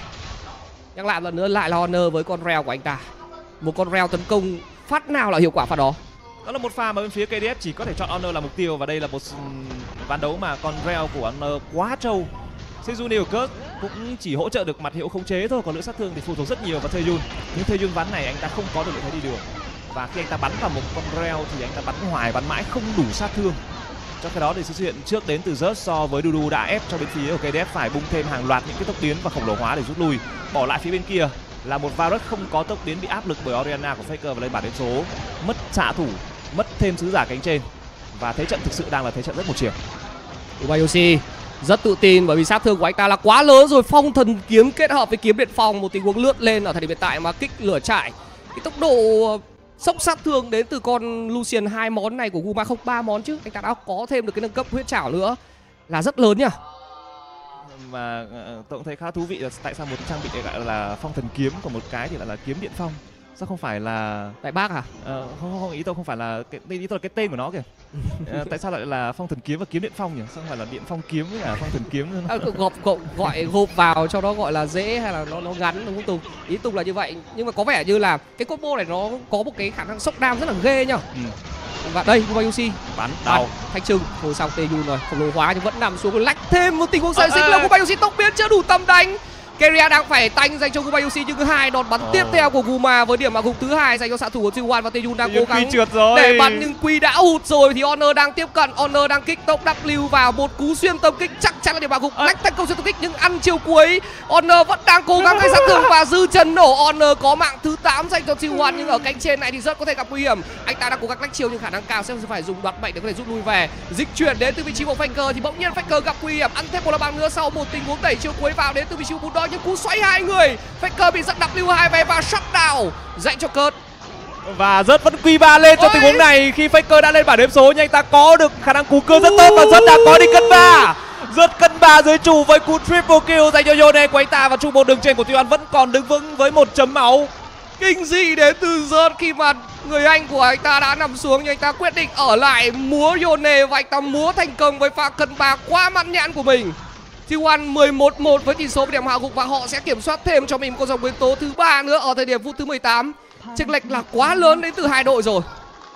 Nhắc lại lần nữa, lại là Honor với con reo của anh ta. Một con reo tấn công phát nào là hiệu quả phát đó. Đó là một pha mà bên phía ca đê ép chỉ có thể chọn Honor là mục tiêu. Và đây là một ván đấu mà con reo của Honor quá trâu. Sejuni của Cớt cũng chỉ hỗ trợ được mặt hiệu khống chế thôi, còn lượng sát thương thì phụ thuộc rất nhiều vào Taeyun. Nhưng Taeyun ván này anh ta không có được lợi thế đi đường. Và khi anh ta bắn vào một con reo thì anh ta bắn hoài, bắn mãi không đủ sát thương. Trong cái đó thì sự xuất hiện trước đến từ Zerg so với Dudu đã ép cho bên phía của ca đê ép phải bung thêm hàng loạt những cái tốc biến và khổng lồ hóa để rút lui. Bỏ lại phía bên kia là một Varus không có tốc biến bị áp lực bởi Orianna của Faker và lên bản đến số. Mất xạ thủ, mất thêm sứ giả cánh trên. Và thế trận thực sự đang là thế trận rất một chiều. Ubayoshi rất tự tin bởi vì sát thương của anh ta là quá lớn rồi. Phong thần kiếm kết hợp với kiếm điện phong, một tình huống lướt lên ở thời điểm hiện tại mà kích lửa trại. Cái tốc độ sốc sát thương đến từ con Lucian hai món này của Guma, không ba món chứ, anh ta đã có thêm được cái nâng cấp huyết chảo nữa là rất lớn nhá. Và tôi cũng thấy khá thú vị là tại sao một trang bị lại là phong thần kiếm, còn một cái thì lại là kiếm điện phong. Sao không phải là đại bác à? Ờ, không, không, ý tôi không phải là cái, ý tôi là cái tên của nó kìa. À, tại sao lại là phong thần kiếm và kiếm điện phong nhỉ? Sao không phải là điện phong kiếm với cả phong thần kiếm nữa? À, gộp, gộp gọi gộp vào cho nó gọi là dễ hay là nó nó gắn, đúng không Tùng? Ý Tùng là như vậy, nhưng mà có vẻ như là cái combo này nó có một cái khả năng sốc down rất là ghê nhá. Ừ. Và đây Kumayoshi bắn đầu thanh trừng hồi xong Taeyun rồi, khổng lồ hóa nhưng vẫn nằm xuống, lách thêm một tình huống sai xích là Kumayoshi tốc biến chưa đủ tầm đánh. Keria đang phải tanh dành cho Kumayoshi nhưng thứ hai đòn bắn oh. tiếp theo của Guma với điểm mà gục thứ hai dành cho xạ thủ của Team One và Taeyun đang cố gắng để bắn nhưng Quy đã hụt rồi thì Honor đang tiếp cận. Honor đang kích tốc W vào một cú xuyên tầm kích chắc chắn là điểm mà gục. Lách tấn công xuyên tầm kích nhưng ăn chiều cuối. Honor vẫn đang cố gắng gây sát thương và dư chân nổ. Honor có mạng thứ tám dành cho Team One nhưng ở cánh trên này thì rất có thể gặp nguy hiểm. Anh ta đang cố gắng lách chiều nhưng khả năng cao sẽ phải dùng đoạt mệnh để có thể rút lui về. Dịch chuyển đến từ vị trí của Faker thì bỗng nhiên Faker gặp nguy hiểm, ăn thêm một là băng nữa sau một tình huống đẩy chiều cuối vào đến từ vị trí của những cú xoáy hai người. Faker bị dẫn W hai về và shutdown dạy cho Cớt. Và Zerg vẫn quy ba lên trong Ôi. tình huống này khi Faker đã lên bảng đếm số nhưng anh ta có được khả năng cú cưa rất tốt và Zerg đã có đi cân ba. Zerg cân ba dưới trụ với cú triple kill dành cho Yone của anh ta và trụ một đường trên của Team One vẫn còn đứng vững với một chấm máu. Kinh dị đến từ Zerg khi mà người anh của anh ta đã nằm xuống nhưng anh ta quyết định ở lại múa Yone và anh ta múa thành công với pha cân ba quá mãn nhãn của mình. T một mười một một với tỷ số về điểm hạ gục, và họ sẽ kiểm soát thêm cho mình một con dòng biến tố thứ ba nữa ở thời điểm phút thứ mười tám. Chênh lệch là quá lớn đến từ hai đội rồi.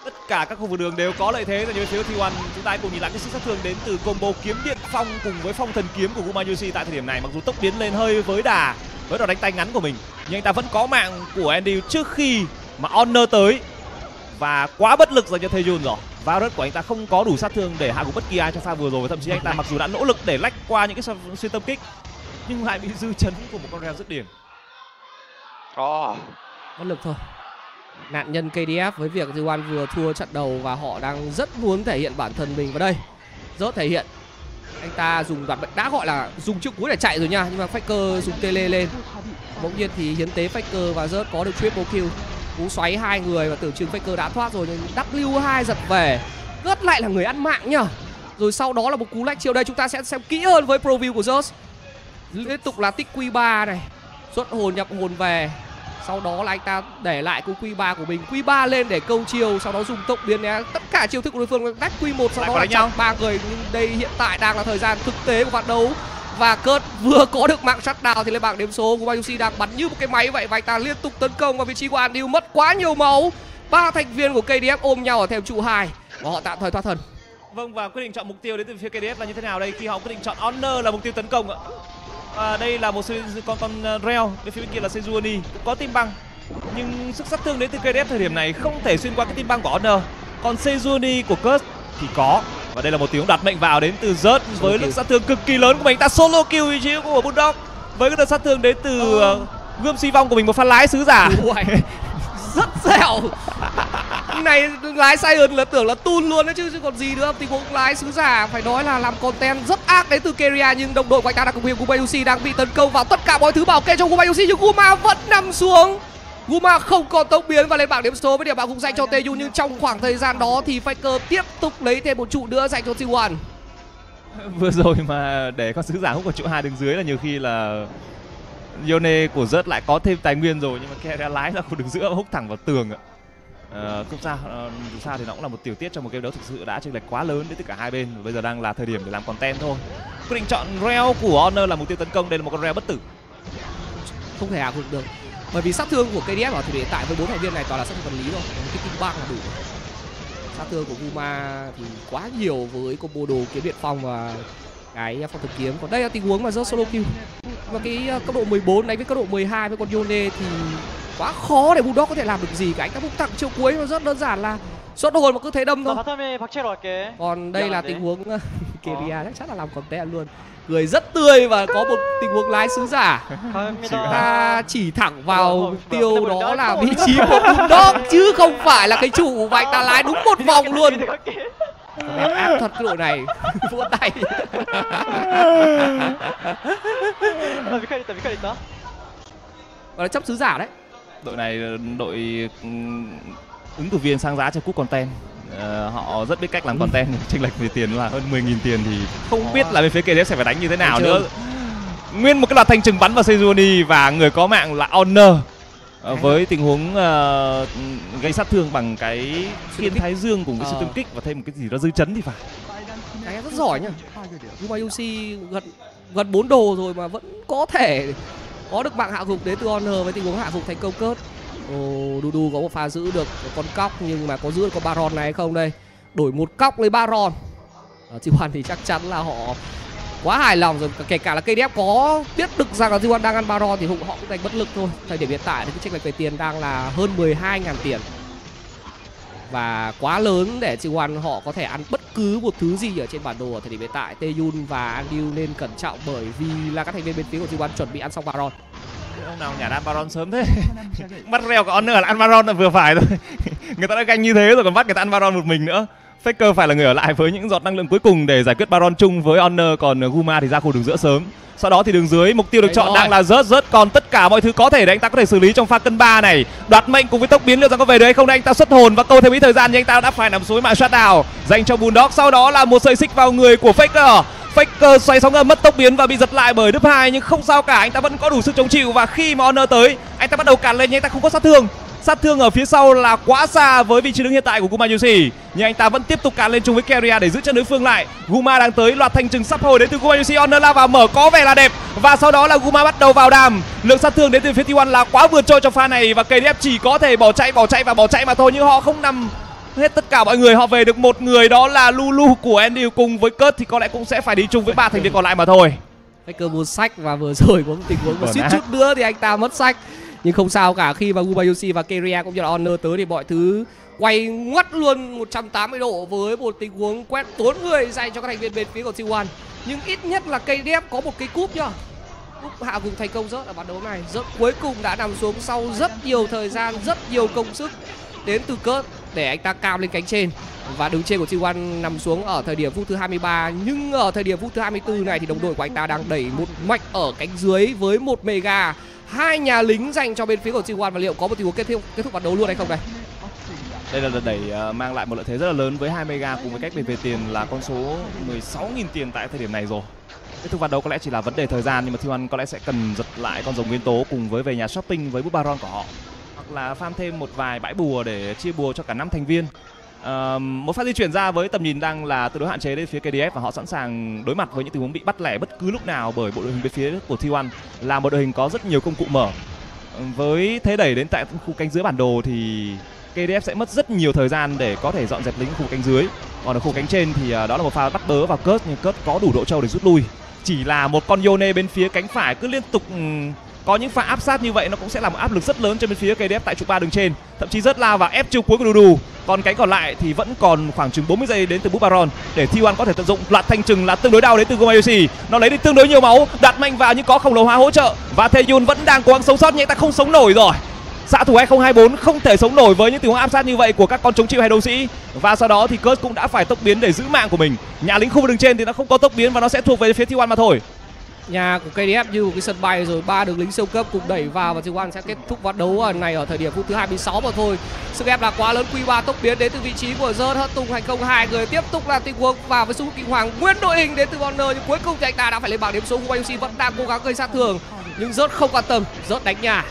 Tất cả các khu vực đường đều có lợi thế dành cho phía T một. Chúng ta hãy cùng nhìn lại cái sự sát thương đến từ combo kiếm điện phong cùng với phong thần kiếm của Umayushi tại thời điểm này. Mặc dù tốc biến lên hơi với đà với đòn đánh tay ngắn của mình, nhưng anh ta vẫn có mạng của Andy trước khi mà Honor tới, và quá bất lực dành cho Taejun rồi. Varus của anh ta không có đủ sát thương để hạ gục bất kỳ ai trong pha vừa rồi. Thậm chí anh ta mặc dù đã nỗ lực để lách qua những cái xuyên tâm kích nhưng lại bị dư chấn của một con Reo dứt điểm. Oh. Bất lực thôi. Nạn nhân ca đê ép với việc T một vừa thua trận đầu và họ đang rất muốn thể hiện bản thân mình vào đây. Rất thể hiện. Anh ta dùng đoạn bật đã gọi là dùng chiếc cuối để chạy rồi nha, nhưng mà Faker dùng tele lên. Bỗng nhiên thì hiến tế Faker và Rớt có được triple kill. Cú xoáy hai người và tưởng chừng Faker đã thoát rồi nhưng W hai giật về. Rớt lại là người ăn mạng nhá. Rồi sau đó là một cú lách chiều. Đây chúng ta sẽ xem kỹ hơn với pro view của Rớt. Liên tục là tích Q ba này. Xuất hồn nhập hồn về. Sau đó là anh ta để lại cú Q ba của mình, Q ba lên để câu chiều, sau đó dùng tốc biến né tất cả chiêu thức của đối phương, đách Q một, sau đó là chạm ba người. Nhưng đây hiện tại đang là thời gian thực tế của ván đấu, và Kurt vừa có được mạng shutdown thì lên bảng đếm số của Umayushi đang bắn như một cái máy vậy, và anh ta liên tục tấn công vào vị trí của Andy, mất quá nhiều máu. Ba thành viên của ca đê ép ôm nhau ở thềm trụ hai và họ tạm thời thoát thân. Vâng, và quyết định chọn mục tiêu đến từ phía ca đê ép là như thế nào đây khi họ quyết định chọn Honor là mục tiêu tấn công ạ? À, đây là một con con Reo, bên phía bên kia là Sejuani có tim băng, nhưng sức sát thương đến từ ca đê ép thời điểm này không thể xuyên qua cái tim băng của Honor. Còn Sejuani của Kurt thì có, và đây là một tiếng đặt mệnh vào đến từ Zert với lực sát thương cực kỳ lớn của mình. Ta solo kill vị trí của Bulldog với cái đợt sát thương đến từ ừ. gươm si vong của mình, một pha lái sứ giả rất dẻo. Này lái sai hơn là tưởng là tun luôn đấy chứ, chứ còn gì nữa. Tình huống lái sứ giả phải nói là làm content rất ác đến từ Keria, nhưng đồng đội của anh ta là cùng hiệp của Umayushi đang bị tấn công vào tất cả mọi thứ bảo kê cho Umayushi, nhưng Guma vẫn nằm xuống. Guma không còn tốc biến và lên bảng điểm số với điểm bão cũng dành cho Taejun, nhưng trong khoảng thời gian đó thì Faker tiếp tục lấy thêm một trụ nữa dành cho T một. Vừa rồi mà để con sứ giả không còn trụ hai đường dưới là nhiều khi là Yone của Rớt lại có thêm tài nguyên rồi, nhưng mà Keria lái ra khu đường giữa húc thẳng vào tường ạ. À, không sao, dù sao thì nó cũng là một tiểu tiết trong một game đấu thực sự đã chênh lệch quá lớn đến tất cả hai bên. Bây giờ đang là thời điểm để làm content thôi. Quyết định chọn Reo của Honor là mục tiêu tấn công. Đây là một con Reo bất tử, không thể hạ gục được, bởi vì sát thương của ca đê ép ở thời điểm hiện tại với bốn thành viên này toàn là sát thương vật lý thôi. Cái kim bang là đủ. Sát thương của Guma thì quá nhiều với combo đồ kiếm điện phong và cái phong thực kiếm. Còn đây là tình huống mà Rớt solo kill. Và cái cấp độ mười bốn đánh với cấp độ mười hai với con Yone thì quá khó để Bulldog có thể làm được gì cả. Anh ta bung thẳng chiều cuối mà rất đơn giản là xuất hồn mà cứ thế đâm thôi. Còn đây là tình huống Keria chắc chắn là làm content luôn. Cười rất tươi và có một tình huống lái sứ giả. Ta chỉ thẳng vào tiêu đó là vị trí của Bulldog chứ không phải là cái trụ, và anh ta lái đúng một vòng luôn. Áp thuật cái đội này vỗ tay. Và chấp sứ giả đấy. Đội này đội ứng cử viên sang giá cho cúp content. Ờ, họ rất biết cách làm content, chênh lệch về tiền là hơn mười nghìn tiền thì không biết là bên phía ca đê ép sẽ phải đánh như thế nào nữa. Nguyên một cái loạt thanh trừng bắn vào Sejuani và người có mạng là Honor. Ờ, với tình huống uh, gây sát thương bằng cái thiên thái dương cùng cái sự tương kích và thêm một cái gì đó dư chấn thì phải. Anh em rất giỏi nhá. Umayushi gần gần bốn đồ rồi mà vẫn có thể có được mạng hạ gục đến từ Honor với tình huống hạ gục thành công Kurt. Ồ, Dudu có một pha giữ được con cóc, nhưng mà có giữ được con Baron này hay không đây? Đổi một cóc lấy Baron. T một thì chắc chắn là họ quá hài lòng rồi, kể cả là ca đê ép có biết được rằng là T một đang ăn Baron thì họ cũng đánh bất lực thôi. Thời điểm hiện tại thì cái chênh lệch về tiền đang là hơn mười hai nghìn tiền và quá lớn để T một họ có thể ăn bất cứ một thứ gì ở trên bản đồ ở thời điểm hiện tại. Taejun và Andiu nên cẩn trọng bởi vì là các thành viên bên phía của T một chuẩn bị ăn xong Baron. Ông nào nhả ăn Baron sớm thế? Bắt Reo của Honor là ăn Baron là vừa phải thôi. Người ta đã canh như thế rồi còn bắt người ta ăn Baron một mình nữa. Faker phải là người ở lại với những giọt năng lượng cuối cùng để giải quyết Baron chung với Honor, còn Guma thì ra khu đường giữa sớm. Sau đó thì đường dưới mục tiêu được đấy chọn rồi. Đang là Rớt Rớt còn tất cả mọi thứ có thể để anh ta có thể xử lý trong pha cân ba này. Đoạt mệnh cùng với tốc biến liệu rằng có về được hay không. Đây anh ta xuất hồn và câu thêm ý thời gian, nhưng anh ta đã phải nằm xuống mạng shutdown dành cho Bulldog. Sau đó là một sợi xích vào người của Faker. Faker xoay sóng ngầm mất tốc biến và bị giật lại bởi Đức hai, nhưng không sao cả, anh ta vẫn có đủ sức chống chịu. Và khi mà Honor tới, anh ta bắt đầu cản lên nhưng anh ta không có sát thương. Sát thương ở phía sau là quá xa với vị trí đứng hiện tại của Guma Yoshi, nhưng anh ta vẫn tiếp tục càn lên chung với Keria để giữ chân đối phương lại. Guma đang tới loạt thanh trừng sắp hồi đến từ Guma Yoshi. Honor lao vào mở có vẻ là đẹp và sau đó là Guma bắt đầu vào đàm. Lượng sát thương đến từ phía tê một là quá vượt trội trong pha này và ca đê ép chỉ có thể bỏ chạy bỏ chạy và bỏ chạy mà thôi, nhưng họ không nằm hết tất cả mọi người. Họ về được một người, đó là Lulu của Andy, cùng với Kurt thì có lẽ cũng sẽ phải đi chung với ba thành viên còn lại mà thôi. Faker muốn sách và vừa rồi có một tình huống mà suýt chút nữa thì anh ta mất sách. Nhưng không sao cả, khi mà Guma Yoshi và Keria cũng như là Honor tới thì mọi thứ quay ngoắt luôn một trăm tám mươi độ với một tình huống quét tốn người dành cho các thành viên bên phía của tê một. Nhưng ít nhất là ca đê ép có một cái cúp nhá. Cúp hạ vùng thành công rớt ở ván đấu này. Rớt cuối cùng đã nằm xuống sau rất nhiều thời gian, rất nhiều công sức đến từ Kurt để anh ta cao lên cánh trên. Và đứng trên của tê một nằm xuống ở thời điểm phút thứ hai mươi ba. Nhưng ở thời điểm phút thứ hai mươi tư này thì đồng đội của anh ta đang đẩy một mạch ở cánh dưới với một mega. Hai nhà lính dành cho bên phía của tê một và liệu có một tình huống kết thúc kết thúc ván đấu luôn hay không đây? Đây là đợt đẩy mang lại một lợi thế rất là lớn với hai mega cùng với cách về về tiền là con số mười sáu nghìn tiền tại thời điểm này rồi. Kết thúc ván đấu có lẽ chỉ là vấn đề thời gian, nhưng mà tê một có lẽ sẽ cần giật lại con rồng nguyên tố cùng với về nhà shopping với bút baron của họ, hoặc là farm thêm một vài bãi bùa để chia bùa cho cả năm thành viên. Uh, một phát di chuyển ra với tầm nhìn đang là tương đối hạn chế đến phía ca đê ép và họ sẵn sàng đối mặt với những tình huống bị bắt lẻ bất cứ lúc nào bởi bộ đội hình bên phía của tê một là một đội hình có rất nhiều công cụ mở. Uh, với thế đẩy đến tại khu cánh dưới bản đồ thì ca đê ép sẽ mất rất nhiều thời gian để có thể dọn dẹp lính khu cánh dưới. Còn ở khu cánh trên thì uh, đó là một pha bắt bớ vào Kurt, nhưng Kurt có đủ độ trâu để rút lui. Chỉ là một con Yone bên phía cánh phải cứ liên tục um, có những pha áp sát như vậy, nó cũng sẽ là một áp lực rất lớn cho bên phía ca đê ép tại trụ ba đường trên, thậm chí rất lao và ép chiêu cuối của Dudu. Còn cánh còn lại thì vẫn còn khoảng chừng bốn mươi giây đến từ Bút Baron để tê một có thể tận dụng. Loạt thanh trừng là tương đối đau đến từ Guma Yoshi, nó lấy đi tương đối nhiều máu, đặt mạnh vào nhưng có khổng lồ hóa hỗ trợ và Taeyun vẫn đang cố gắng sống sót nhưng ta không sống nổi rồi. Xạ thủ hai không hai bốn không thể sống nổi với những tình huống áp sát như vậy của các con chống chịu hay đấu sĩ. Và sau đó thì Kurt cũng đã phải tốc biến để giữ mạng của mình. Nhà lính khu vực đường trên thì nó không có tốc biến và nó sẽ thuộc về phía tê một mà thôi. Nhà của ca đê ép như một cái sân bay rồi, ba đường lính siêu cấp cùng đẩy vào và tê một sẽ kết thúc ván đấu ở này ở thời điểm phút thứ hai mươi sáu mà thôi. Sức ép là quá lớn. Q ba tốc biến đến từ vị trí của Zert, Hất Tùng, Hành Không, hai người tiếp tục là tình huống vào với xu kinh hoàng. Nguyên đội hình đến từ Honor nhưng cuối cùng thì anh ta đã phải lên bảng điểm số. Guma Yoshi vẫn đang cố gắng gây sát thương nhưng Zert không quan tâm, Zert đánh nhà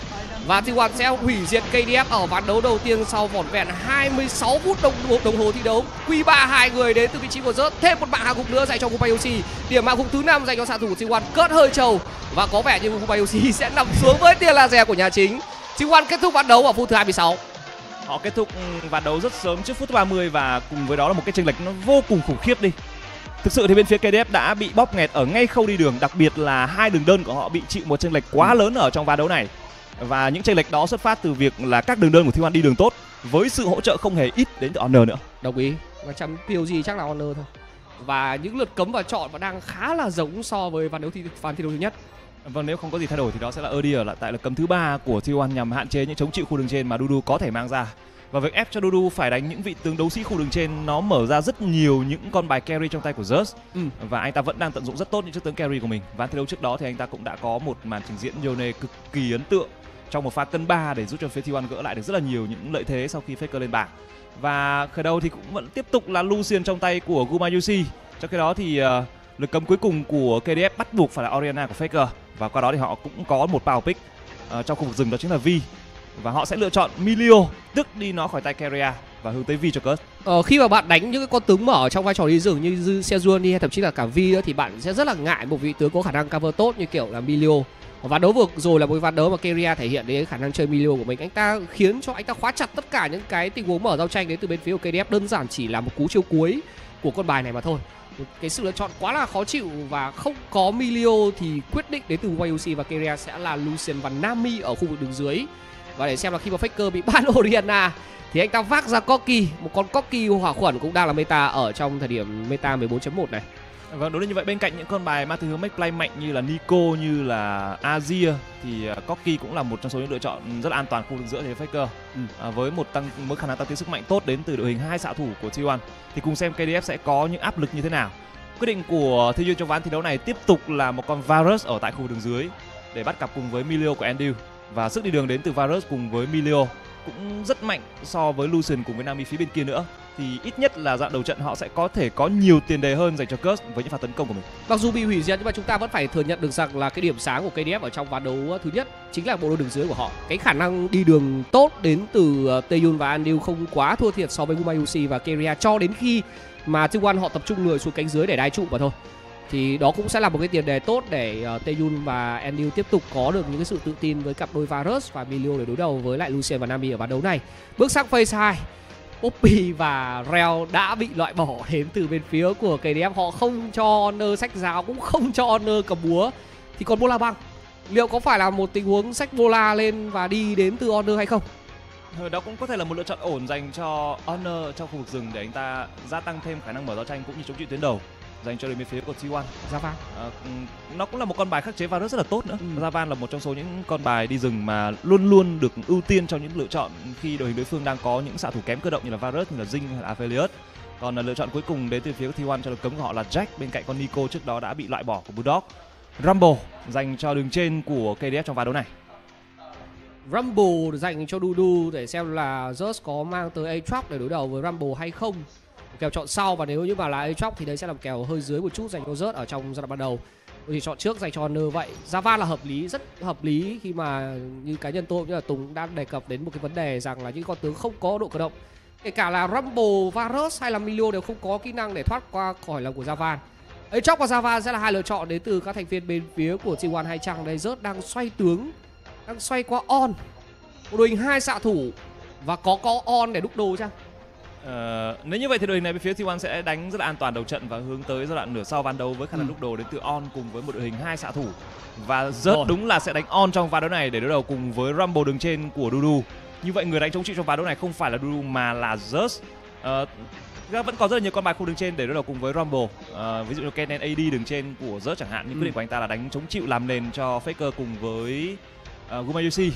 và tê một sẽ hủy diệt ca đê ép ở ván đấu đầu tiên sau vỏn vẹn hai mươi sáu phút đồng, đồng hồ thi đấu. Q ba hai người đến từ vị trí của Rớt, thêm một mạng hạ gục nữa dành cho Guma Yoshi. Điểm hạ gục thứ năm dành cho xạ thủ tê một, Kurt hơi trầu và có vẻ như Guma Yoshi sẽ nằm xuống với tia laser của nhà chính. tê một kết thúc ván đấu ở phút thứ hai mươi sáu. Họ kết thúc ván đấu rất sớm trước phút ba mươi và cùng với đó là một cái chênh lệch nó vô cùng khủng khiếp đi. Thực sự thì bên phía ca đê ép đã bị bóp nghẹt ở ngay khâu đi đường, đặc biệt là hai đường đơn của họ bị chịu một chênh lệch quá lớn ở trong ván đấu này. Và những chênh lệch đó xuất phát từ việc là các đường đơn của tê một đi đường tốt với sự hỗ trợ không hề ít đến từ Honor nữa. Đồng ý, và chấm tiêu gì chắc là Honor thôi. Và những lượt cấm và chọn vẫn đang khá là giống so với ván đấu thi, ván thi đấu thứ nhất. Vâng, nếu không có gì thay đổi thì đó sẽ là Erdi ở lại tại lượt cấm thứ ba của tê một nhằm hạn chế những chống chịu khu đường trên mà Dudu có thể mang ra. Và việc ép cho Dudu phải đánh những vị tướng đấu sĩ khu đường trên nó mở ra rất nhiều những con bài carry trong tay của Zeus. ừ. Và anh ta vẫn đang tận dụng rất tốt những chiếc tướng carry của mình. Và thi đấu trước đó thì anh ta cũng đã có một màn trình diễn Yone cực kỳ ấn tượng trong một pha cân ba để giúp cho phía tê một gỡ lại được rất là nhiều những lợi thế sau khi Faker lên bảng. Và khởi đầu thì cũng vẫn tiếp tục là Lucian trong tay của Guma Yoshi. Trong khi đó thì uh, lực cấm cuối cùng của ca đê ép bắt buộc phải là Orianna của Faker. Và qua đó thì họ cũng có một power pick uh, trong khu vực rừng, đó chính là Vi. Và họ sẽ lựa chọn Milio, tức đi nó khỏi tay Keria và hướng tới Vi cho Kurt. Ờ, khi mà bạn đánh những cái con tướng mở trong vai trò đi rừng như Sejuani đi hay thậm chí là cả Vi nữa thì bạn sẽ rất là ngại một vị tướng có khả năng cover tốt như kiểu là Milio. Ván đấu vừa rồi là một ván đấu mà Keria thể hiện đến khả năng chơi Milio của mình. Anh ta khiến cho anh ta khóa chặt tất cả những cái tình huống mở giao tranh đến từ bên phía của ca đê ép, đơn giản chỉ là một cú chiêu cuối của con bài này mà thôi. Cái sự lựa chọn quá là khó chịu và không có Milio thì quyết định đến từ Yoshi và Keria sẽ là Lucian và Nami ở khu vực đường dưới. Và để xem là khi mà Faker bị ban Orianna thì anh ta vác ra Corki, một con Corki hỏa khuẩn cũng đang là meta ở trong thời điểm meta mười bốn chấm một này. Vâng, đúng là như vậy. Bên cạnh những con bài mang từ hướng make play mạnh như là Nico, như là Azir thì Corki cũng là một trong số những lựa chọn rất là an toàn khu vực giữa thế Faker. ừ. à, Với một tăng với khả năng tăng tiến sức mạnh tốt đến từ đội hình hai xạ thủ của tê một thì cùng xem ca đê ép sẽ có những áp lực như thế nào. Quyết định của Taeyun trong ván thi đấu này tiếp tục là một con Varus ở tại khu vực đường dưới để bắt cặp cùng với Milio của Andrew. Và sức đi đường đến từ Varus cùng với Milio cũng rất mạnh so với Lucian cùng với Nami phía bên kia nữa. thì ít nhất là dạng đầu trận họ sẽ có thể có nhiều tiền đề hơn dành cho Curse với những pha tấn công của mình. Mặc dù bị hủy diệt nhưng mà chúng ta vẫn phải thừa nhận được rằng là cái điểm sáng của ca đê ép ở trong ván đấu thứ nhất chính là bộ đôi đường dưới của họ. Cái khả năng đi đường tốt đến từ Taeyun và Anil không quá thua thiệt so với Umayushi và Keria cho đến khi mà T một họ tập trung người xuống cánh dưới để đai trụ mà thôi. Thì đó cũng sẽ là một cái tiền đề tốt để uh, Taeyun và Anil tiếp tục có được những cái sự tự tin với cặp đôi Varus và Milio để đối đầu với lại Lucian và Nami ở ván đấu này. Bước sang phase hai, Poppy và Rell đã bị loại bỏ đến từ bên phía của ca đê ép. Họ không cho Honor sách giáo cũng không cho Honor cầm búa. Thì còn Bola băng, liệu có phải là một tình huống sách Bola lên và đi đến từ Honor hay không? Đó cũng có thể là một lựa chọn ổn dành cho Honor trong khu vực rừng để anh ta gia tăng thêm khả năng mở giao tranh cũng như chống chịu tuyến đầu dành cho đến bên phía của tê một. Javan à, nó cũng là một con bài khắc chế Varus rất là tốt nữa. Ừ. Javan là một trong số những con bài đi rừng mà luôn luôn được ưu tiên trong những lựa chọn khi đội hình đối phương đang có những xạ thủ kém cơ động như là Varus, như là Zing hay là Aphelios. Còn là lựa chọn cuối cùng đến từ phía của tê một cho lực cấm của họ là Jack bên cạnh con Nico trước đó đã bị loại bỏ của Bulldog. Rumble dành cho đường trên của ca đê ép trong ván đấu này. Rumble dành cho Dudu để xem là Zeus có mang tới Aatrox để đối đầu với Rumble hay không. Kèo chọn sau, và nếu như mà là Aatrox thì đây sẽ là một kèo hơi dưới một chút dành cho Zeus ở trong giai đoạn ban đầu. Tôi thì chọn trước dành cho Honor vậy. Javan là hợp lý, rất hợp lý khi mà như cá nhân tôi cũng như là Tùng đang đề cập đến một cái vấn đề rằng là những con tướng không có độ cơ động, kể cả là Rumble, Varus hay là Milio đều không có kỹ năng để thoát qua khỏi lòng của Javan. Aatrox và Javan sẽ là hai lựa chọn đến từ các thành viên bên phía của tê một hay chăng. Đây Zeus đang xoay tướng, đang xoay qua On, một đội hình hai xạ thủ và có có On để đúc đồ chăng? Uh, nếu như vậy thì đội hình này bên phía tê một sẽ đánh rất là an toàn đầu trận và hướng tới giai đoạn nửa sau ván đấu với khả năng ừ. đúc đồ đến từ On cùng với một đội hình hai xạ thủ. Và Zeus đúng là sẽ đánh On trong ván đấu này để đối đầu cùng với Rumble đường trên của Dudu. Như vậy người đánh chống chịu trong ván đấu này không phải là Dudu mà là Zeus. Uh, vẫn còn rất là nhiều con bài khu đường trên để đối đầu cùng với Rumble. Uh, ví dụ như Kennen a đê đường trên của Zeus chẳng hạn, nhưng ừ. quyết định của anh ta là đánh chống chịu làm nền cho Faker cùng với uh, Gumayushi.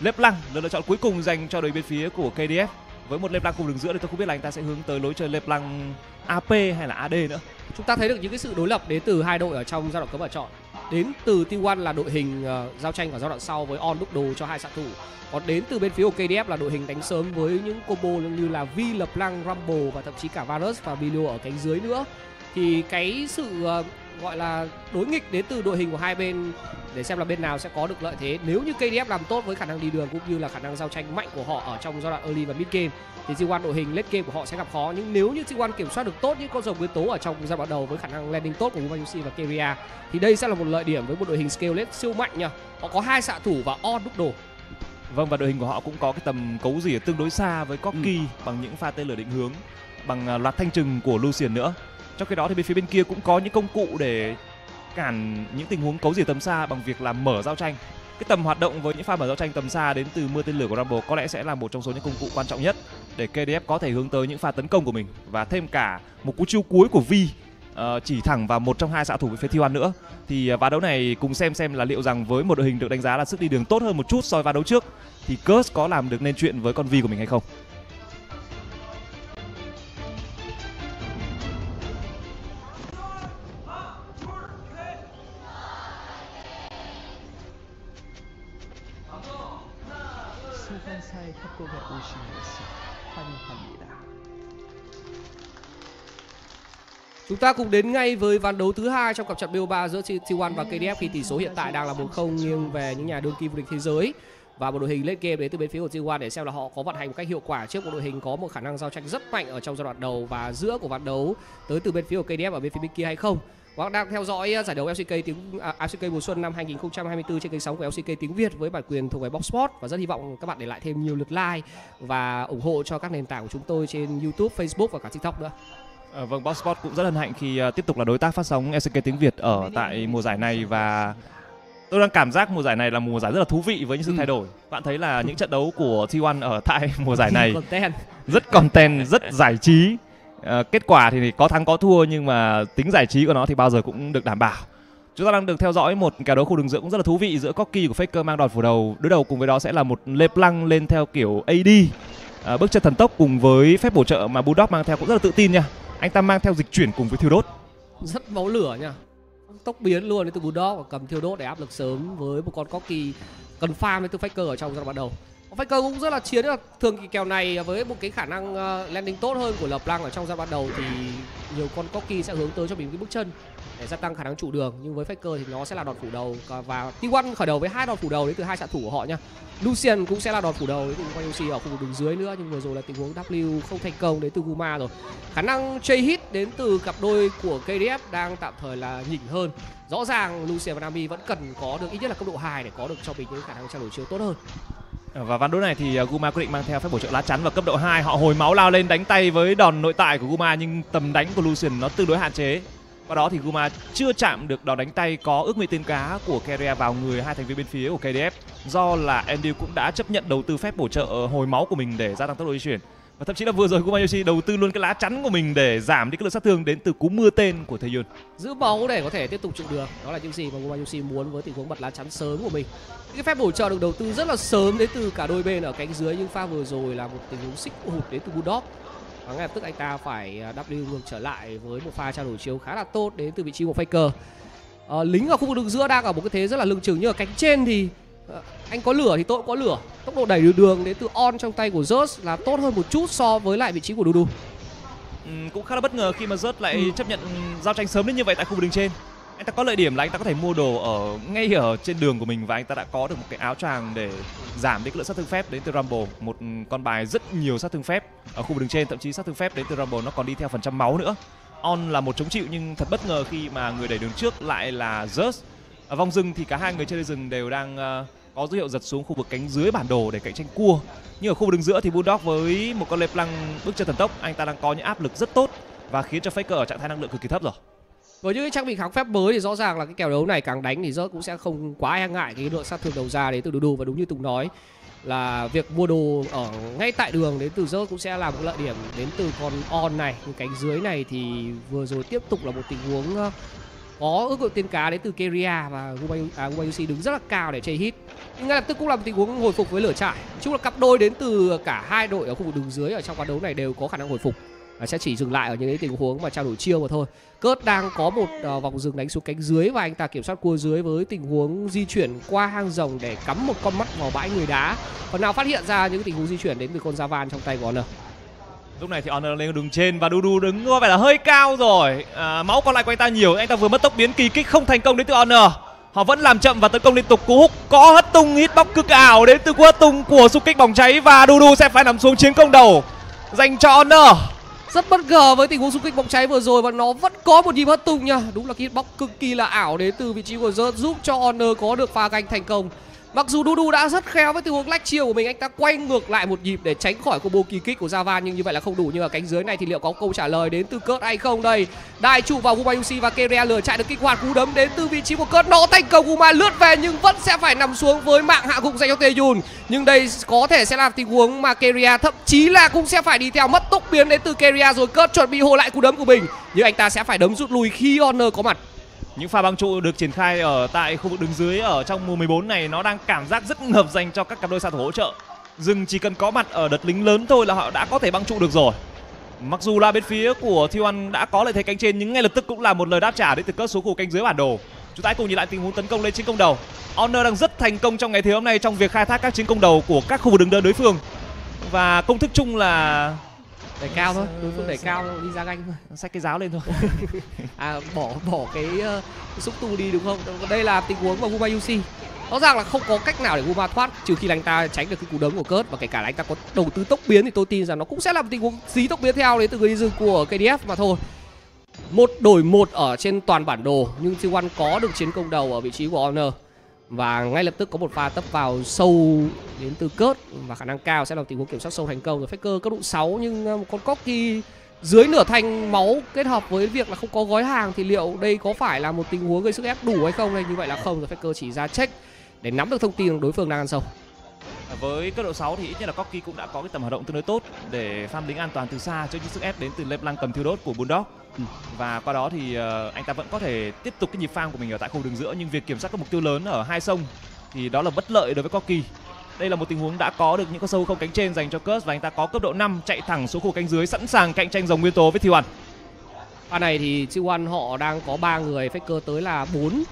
Lếp lăng là lựa chọn cuối cùng dành cho đội bên phía của ca đê ép. Với một Leblanc cùng đường giữa thì tôi không biết là anh ta sẽ hướng tới lối chơi Leblanc a pê hay là a đê nữa. Chúng ta thấy được những cái sự đối lập đến từ hai đội ở trong giai đoạn cấm và chọn. Đến từ tê một là đội hình uh, giao tranh ở giai đoạn sau với On đúc đồ cho hai xạ thủ. Còn đến từ bên phía của ca đê ép là đội hình đánh sớm với những combo như là Vi, Leblanc, Rumble và thậm chí cả Varus và Milio ở cánh dưới nữa. Thì cái sự uh, gọi là đối nghịch đến từ đội hình của hai bên để xem là bên nào sẽ có được lợi thế. Nếu như ca đê ép làm tốt với khả năng đi đường cũng như là khả năng giao tranh mạnh của họ ở trong giai đoạn early và mid game thì tê một đội hình late game của họ sẽ gặp khó. Nhưng nếu như tê một kiểm soát được tốt những con rồng nguyên tố ở trong giai đoạn ban đầu với khả năng landing tốt của Umayushi và Keria thì đây sẽ là một lợi điểm với một đội hình Skelet siêu mạnh nha. Họ có hai xạ thủ và On đúc đồ. Vâng, và đội hình của họ cũng có cái tầm cấu rỉa tương đối xa với Corki ừ. bằng những pha tên lửa định hướng, bằng loạt thanh trừng của Lucian nữa. Trong khi đó thì bên phía bên kia cũng có những công cụ để cản những tình huống cấu rỉa tầm xa bằng việc là mở giao tranh. Cái tầm hoạt động với những pha mở giao tranh tầm xa đến từ mưa tên lửa của Rumble có lẽ sẽ là một trong số những công cụ quan trọng nhất để ca đê ép có thể hướng tới những pha tấn công của mình, và thêm cả một cú chiêu cuối của Vi uh, chỉ thẳng vào một trong hai xạ thủ về phía tê một nữa. Thì ván đấu này cùng xem xem là liệu rằng với một đội hình được đánh giá là sức đi đường tốt hơn một chút so với ván đấu trước thì Curse có làm được nên chuyện với con Vi của mình hay không. 수간사의 협곡에 오신 것을 환영합니다. Chúng ta cùng đến ngay với ván đấu thứ hai trong cặp trận bê o ba giữa tê một và ca đê ép khi tỷ số hiện tại đang là một không nghiêng về những nhà đương kim vô địch thế giới. Và một đội hình late game đến từ bên phía của tê một để xem là họ có vận hành một cách hiệu quả trước một đội hình có một khả năng giao tranh rất mạnh ở trong giai đoạn đầu và giữa của ván đấu tới từ bên phía của ca đê ép ở bên phía bên kia hay không. Các bạn đang theo dõi giải đấu lờ xê ca tiếng à, lờ xê ca mùa xuân năm hai nghìn không trăm hai mươi tư trên kênh sóng của lờ xê ca tiếng Việt với bản quyền thuộc về Box Sport, và rất hy vọng các bạn để lại thêm nhiều lượt like và ủng hộ cho các nền tảng của chúng tôi trên YouTube, Facebook và cả TikTok nữa. À, vâng, Box Sport cũng rất hân hạnh khi uh, tiếp tục là đối tác phát sóng lờ xê ca tiếng Việt ở tại mùa giải này, và tôi đang cảm giác mùa giải này là mùa giải rất là thú vị với những sự ừ. thay đổi. Bạn thấy là những trận đấu của tê một ở tại mùa giải này content. rất content, rất giải trí. À, kết quả thì có thắng có thua nhưng mà tính giải trí của nó thì bao giờ cũng được đảm bảo. Chúng ta đang được theo dõi một kèo đấu khu đường giữa cũng rất là thú vị giữa Corki của Faker mang đòn phủ đầu, đối đầu cùng với đó sẽ là một Leblanc lên theo kiểu a đê, à, bước chân thần tốc cùng với phép bổ trợ mà Bulldog mang theo cũng rất là tự tin nha. Anh ta mang theo dịch chuyển cùng với thiêu đốt, rất máu lửa nha, tốc biến luôn đến từ Bulldog và cầm thiêu đốt để áp lực sớm với một con Corki cần farm đến từ Faker ở trong giai đoạn ban đầu. Faker cũng rất là chiến được. Thường thì kèo này với một cái khả năng landing tốt hơn của Lập Lăng ở trong giai đoạn đầu thì nhiều con Corki sẽ hướng tới cho mình cái bước chân để gia tăng khả năng trụ đường, nhưng với Faker thì nó sẽ là đòn phủ đầu và tê một khởi đầu với hai đòn phủ đầu đến từ hai xạ thủ của họ nha. Lucian cũng sẽ là đòn phủ đầu đến từ Yoshi ở khu vực đường dưới nữa, nhưng vừa rồi là tình huống W không thành công đến từ Guma rồi. Khả năng chơi hit đến từ cặp đôi của ca đê ép đang tạm thời là nhỉnh hơn. Rõ ràng Lucian và Nami vẫn cần có được ít nhất là cấp độ hai để có được cho mình những khả năng trao đổi chiếu tốt hơn. Và ván đấu này thì Guma quyết định mang theo phép bổ trợ lá chắn và cấp độ hai. Họ hồi máu lao lên đánh tay với đòn nội tại của Guma, nhưng tầm đánh của Lucian nó tương đối hạn chế. Và đó thì Guma chưa chạm được đòn đánh tay có ước nguyện tên cá của Keria vào người hai thành viên bên phía của ca đê ép, do là Andrew cũng đã chấp nhận đầu tư phép bổ trợ hồi máu của mình để gia tăng tốc độ di chuyển. Và thậm chí là vừa rồi Guma Yoshi đầu tư luôn cái lá chắn của mình để giảm đi cái lượng sát thương đến từ cú mưa tên của Taeyun. Giữ máu để có thể tiếp tục trụ được, đó là những gì mà Guma Yoshi muốn với tình huống bật lá chắn sớm của mình. Cái phép bổ trợ được đầu tư rất là sớm đến từ cả đôi bên ở cánh dưới, nhưng pha vừa rồi là một tình huống xích hụt đến từ Bulldog. Và ngay lập tức anh ta phải W ngược trở lại với một pha trao đổi chiếu khá là tốt đến từ vị trí của Faker. À, lính ở khu vực đường giữa đang ở một cái thế rất là lưng chừng, như ở cánh trên thì à, anh có lửa thì tôi cũng có lửa. Tốc độ đẩy đường đến từ On trong tay của Zeus là tốt hơn một chút so với lại vị trí của Dudu. Ừ, cũng khá là bất ngờ khi mà Zeus lại ừ. chấp nhận giao tranh sớm đến như vậy tại khu vực đường trên. Anh ta có lợi điểm là anh ta có thể mua đồ ở ngay ở trên đường của mình, và anh ta đã có được một cái áo choàng để giảm đi cái lượng sát thương phép đến từ Rumble, một con bài rất nhiều sát thương phép ở khu vực đường trên, thậm chí sát thương phép đến từ Rumble nó còn đi theo phần trăm máu nữa. On là một chống chịu, nhưng thật bất ngờ khi mà người đẩy đường trước lại là Zeus. Ở vòng rừng thì cả hai người chơi rừng đều đang có dấu hiệu giật xuống khu vực cánh dưới bản đồ để cạnh tranh cua. Nhưng ở khu vực đường giữa thì Bulldog với một con Leblanc bước chân thần tốc, anh ta đang có những áp lực rất tốt và khiến cho Faker ở trạng thái năng lượng cực kỳ thấp rồi. Với những trang bị kháng phép mới thì rõ ràng là cái kèo đấu này càng đánh thì Zeus cũng sẽ không quá e ngại cái lượng sát thương đầu ra đến từ Dudu, và đúng như Tùng nói là việc mua đồ ở ngay tại đường đến từ Zeus cũng sẽ là một lợi điểm đến từ con On này. Nhưng cánh dưới này thì vừa rồi tiếp tục là một tình huống có ước nguyện tiên cá đến từ Keria, và Gumayusi đứng rất là cao để chơi hit. Nhưng ngay lập tức cũng là một tình huống hồi phục với lửa trại. Chung là cặp đôi đến từ cả hai đội ở khu vực đường dưới ở trong ván đấu này đều có khả năng hồi phục. À, sẽ chỉ dừng lại ở những cái tình huống mà trao đổi chiêu mà thôi. Cớt đang có một uh, vòng rừng đánh xuống cánh dưới, và anh ta kiểm soát cua dưới với tình huống di chuyển qua hang rồng để cắm một con mắt vào bãi người đá. Còn nào phát hiện ra những tình huống di chuyển đến từ con Javan trong tay của Honor. Lúc này thì Honor lên đường trên và Dudu đứng có vẻ là hơi cao rồi. À, máu còn lại của anh ta nhiều, anh ta vừa mất tốc biến, kỳ kích không thành công đến từ Honor. Họ vẫn làm chậm và tấn công liên tục. Cú húc có hất tung hitbox cực ảo đến từ cú hất tung của xung kích bỏng cháy, và Dudu sẽ phải nằm xuống chiến công đầu dành cho Honor. Rất bất ngờ với tình huống xung kích bóng cháy vừa rồi, và nó vẫn có một nhịp hất tung nha. Đúng là cái hitbox cực kỳ là ảo đến từ vị trí của Zeus giúp cho Honor có được pha ganh thành công. Mặc dù Dudu đã rất khéo với tình huống lách chiêu của mình, anh ta quay ngược lại một nhịp để tránh khỏi combo kỳ kích của Javan, nhưng như vậy là không đủ. Nhưng ở cánh dưới này thì liệu có câu trả lời đến từ Kurt hay không đây? Đại trụ vào Gumayusi và Keria lửa chạy được kích hoạt, cú đấm đến từ vị trí của Kurt nó thành công. Guma lướt về nhưng vẫn sẽ phải nằm xuống với mạng hạ gục dành cho Taeyun. Nhưng đây có thể sẽ là tình huống mà Keria thậm chí là cũng sẽ phải đi theo mất tốc biến đến từ Keria rồi. Kurt chuẩn bị hô lại cú đấm của mình, nhưng anh ta sẽ phải đấm rút lui khi Honor có mặt. Những pha băng trụ được triển khai ở tại khu vực đường dưới ở trong mùa mười bốn này nó đang cảm giác rất hợp dành cho các cặp đôi xạ thủ hỗ trợ. Dừng chỉ cần có mặt ở đợt lính lớn thôi là họ đã có thể băng trụ được rồi. Mặc dù là bên phía của T một đã có lợi thế cánh trên, nhưng ngay lập tức cũng là một lời đáp trả đến từ các số khu cánh dưới bản đồ. Chúng ta hãy cùng nhìn lại tình huống tấn công lên chiến công đầu. Honor đang rất thành công trong ngày thế hôm nay trong việc khai thác các chiến công đầu của các khu vực đường đơn đối phương. Và công thức chung là đẩy cao thôi, đối phương đẩy cao đi ra ganh thôi, xách cái giáo lên thôi. À, bỏ bỏ cái uh, xúc tu đi đúng không? Đây là tình huống mà Gumayusi rõ ràng là không có cách nào để Guma thoát, trừ khi là anh ta tránh được cái cú đấm của Kurt, và kể cả là anh ta có đầu tư tốc biến thì tôi tin rằng nó cũng sẽ là một tình huống dí tốc biến theo đến từ người đi rừng của ca đê ép mà thôi. Một đổi một ở trên toàn bản đồ, nhưng tê một có được chiến công đầu ở vị trí của Honor. Và ngay lập tức có một pha tấp vào sâu đến từ Kurt, và khả năng cao sẽ là tình huống kiểm soát sâu thành công rồi. Faker có đụng sáu, nhưng một con Corki dưới nửa thanh máu kết hợp với việc là không có gói hàng thì liệu đây có phải là một tình huống gây sức ép đủ hay không đây? Như vậy là không rồi, Faker chỉ ra check để nắm được thông tin đối phương đang ăn sâu. Với cấp độ sáu thì ít nhất là Corki cũng đã có cái tầm hoạt động tương đối tốt để farm lính an toàn từ xa trước những sức ép đến từ Leblanc cầm thiêu đốt của Bulldog. Ừ. Và qua đó thì uh, anh ta vẫn có thể tiếp tục cái nhịp farm của mình ở tại khu đường giữa, nhưng việc kiểm soát các mục tiêu lớn ở hai sông thì đó là bất lợi đối với Corki. Đây là một tình huống đã có được những con sâu không cánh trên dành cho Kurt, và anh ta có cấp độ năm chạy thẳng xuống khu cánh dưới sẵn sàng cạnh tranh dòng nguyên tố với tê một. Pha này thì tê một họ đang có ba người, Faker tới là bốn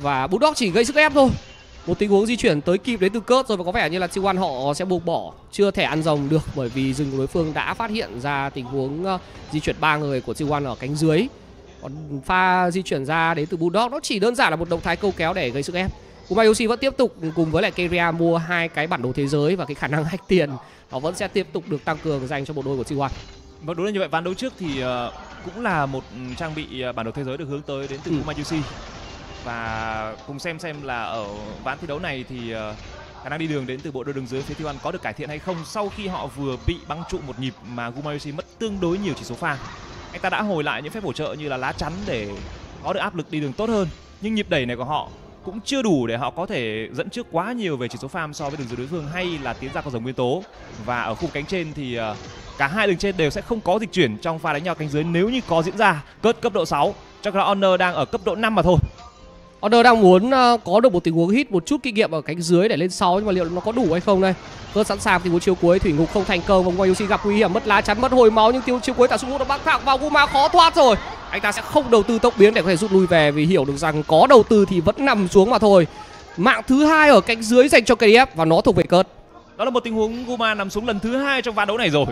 và Bulldog chỉ gây sức ép thôi. Một tình huống di chuyển tới kịp đến từ Cớt rồi và có vẻ như là Siwan họ sẽ buộc bỏ chưa thể ăn rồng được, bởi vì rừng của đối phương đã phát hiện ra tình huống di chuyển ba người của Siwan ở cánh dưới. Còn pha di chuyển ra đến từ Bulldog nó chỉ đơn giản là một động thái câu kéo để gây sức ép. Umayoshi vẫn tiếp tục cùng với lại Keria mua hai cái bản đồ thế giới và cái khả năng hack tiền nó vẫn sẽ tiếp tục được tăng cường dành cho bộ đôi của Siwan. Và đúng là như vậy, ván đấu trước thì cũng là một trang bị bản đồ thế giới được hướng tới đến từ ừ. Umayoshi. Và cùng xem xem là ở ván thi đấu này thì khả năng đi đường đến từ bộ đôi đường dưới phía Siwan có được cải thiện hay không, sau khi họ vừa bị băng trụ một nhịp mà Umayoshi mất tương đối nhiều chỉ số pha. Anh ta đã hồi lại những phép bổ trợ như là lá chắn để có được áp lực đi đường tốt hơn, nhưng nhịp đẩy này của họ cũng chưa đủ để họ có thể dẫn trước quá nhiều về chỉ số farm so với đường dưới đối phương hay là tiến ra con rồng nguyên tố. Và ở khu cánh trên thì cả hai đường trên đều sẽ không có dịch chuyển trong pha đánh nhau cánh dưới nếu như có diễn ra. Cớt cấp độ sáu, chắc là Honor đang ở cấp độ năm mà thôi. Honor đang muốn có được một tình huống hit một chút kinh nghiệm ở cánh dưới để lên sáu, nhưng mà liệu nó có đủ hay không đây? Cớt sẵn sàng tình huống chiếu cuối, Thủy Ngục không thành công và Umayoshi gặp nguy hiểm, mất lá chắn, mất hồi máu, nhưng tiêu chiếu cuối tạo súng đã bắn thẳng vào Guma, khó thoát rồi. Anh ta sẽ không đầu tư tốc biến để có thể rút lui về vì hiểu được rằng có đầu tư thì vẫn nằm xuống mà thôi. Mạng thứ hai ở cánh dưới dành cho ca đê ép và nó thuộc về Cớt. Đó là một tình huống Guma nằm xuống lần thứ hai trong ván đấu này rồi.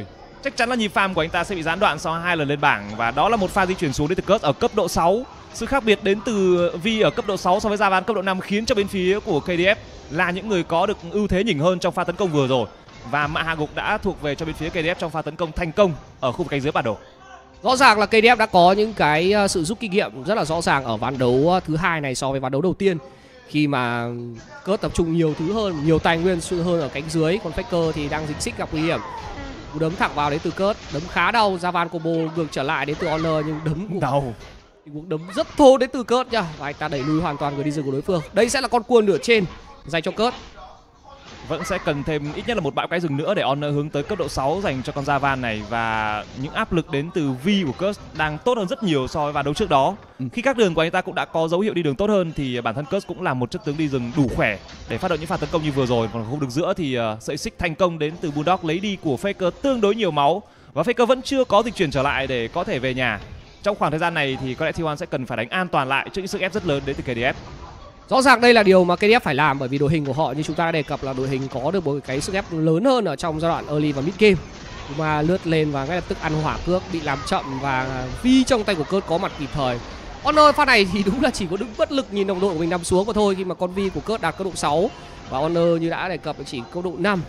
Chắc chắn là nhịp farm của anh ta sẽ bị gián đoạn sau hai lần lên bảng. Và đó là một pha di chuyển xuống đến từ Cớt ở cấp độ sáu. Sự khác biệt đến từ Vi ở cấp độ sáu so với Gia Ván cấp độ năm khiến cho bên phía của ca đê ép là những người có được ưu thế nhỉnh hơn trong pha tấn công vừa rồi. Và mạ hạ gục đã thuộc về cho bên phía ca đê ép trong pha tấn công thành công ở khu vực cánh dưới bản đồ. Rõ ràng là ca đê ép đã có những cái sự giúp kinh nghiệm rất là rõ ràng ở ván đấu thứ hai này so với ván đấu đầu tiên, khi mà Cớt tập trung nhiều thứ hơn, nhiều tài nguyên hơn ở cánh dưới, còn Faker thì đang dính xích gặp nguy hiểm. Cú đấm thẳng vào đến từ Cớt, đấm khá đau. Javan combo ngược trở lại đến từ Honor nhưng đấm cũng đau, cũng đấm rất thô đến từ Cớt nha, và anh ta đẩy lùi hoàn toàn người đi rừng của đối phương. Đây sẽ là con cua nửa trên dành cho Cớt. Vẫn sẽ cần thêm ít nhất là một bãi quái rừng nữa để Honor hướng tới cấp độ sáu dành cho con Javan này. Và những áp lực đến từ Vi của Curse đang tốt hơn rất nhiều so với ván đấu trước đó. ừ. Khi các đường của anh ta cũng đã có dấu hiệu đi đường tốt hơn thì bản thân Curse cũng là một chất tướng đi rừng đủ khỏe để phát động những pha tấn công như vừa rồi. Còn khu vực giữa thì uh, sợi xích thành công đến từ Bulldog lấy đi của Faker tương đối nhiều máu. Và Faker vẫn chưa có dịch chuyển trở lại để có thể về nhà. Trong khoảng thời gian này thì có lẽ Siwan sẽ cần phải đánh an toàn lại trước những sức ép rất lớn đến từ ca đê ép. Rõ ràng đây là điều mà ca đê ép phải làm, bởi vì đội hình của họ như chúng ta đã đề cập là đội hình có được một cái sức ép lớn hơn ở trong giai đoạn early và mid game. Mà lướt lên và ngay lập tức ăn hỏa cước bị làm chậm và Vi trong tay của Cớt có mặt kịp thời. Honor pha này thì đúng là chỉ có đứng bất lực nhìn đồng đội của mình nằm xuống mà thôi, khi mà con Vi của Cớt đạt cấp độ sáu và Honor như đã đề cập chỉ cấp độ năm,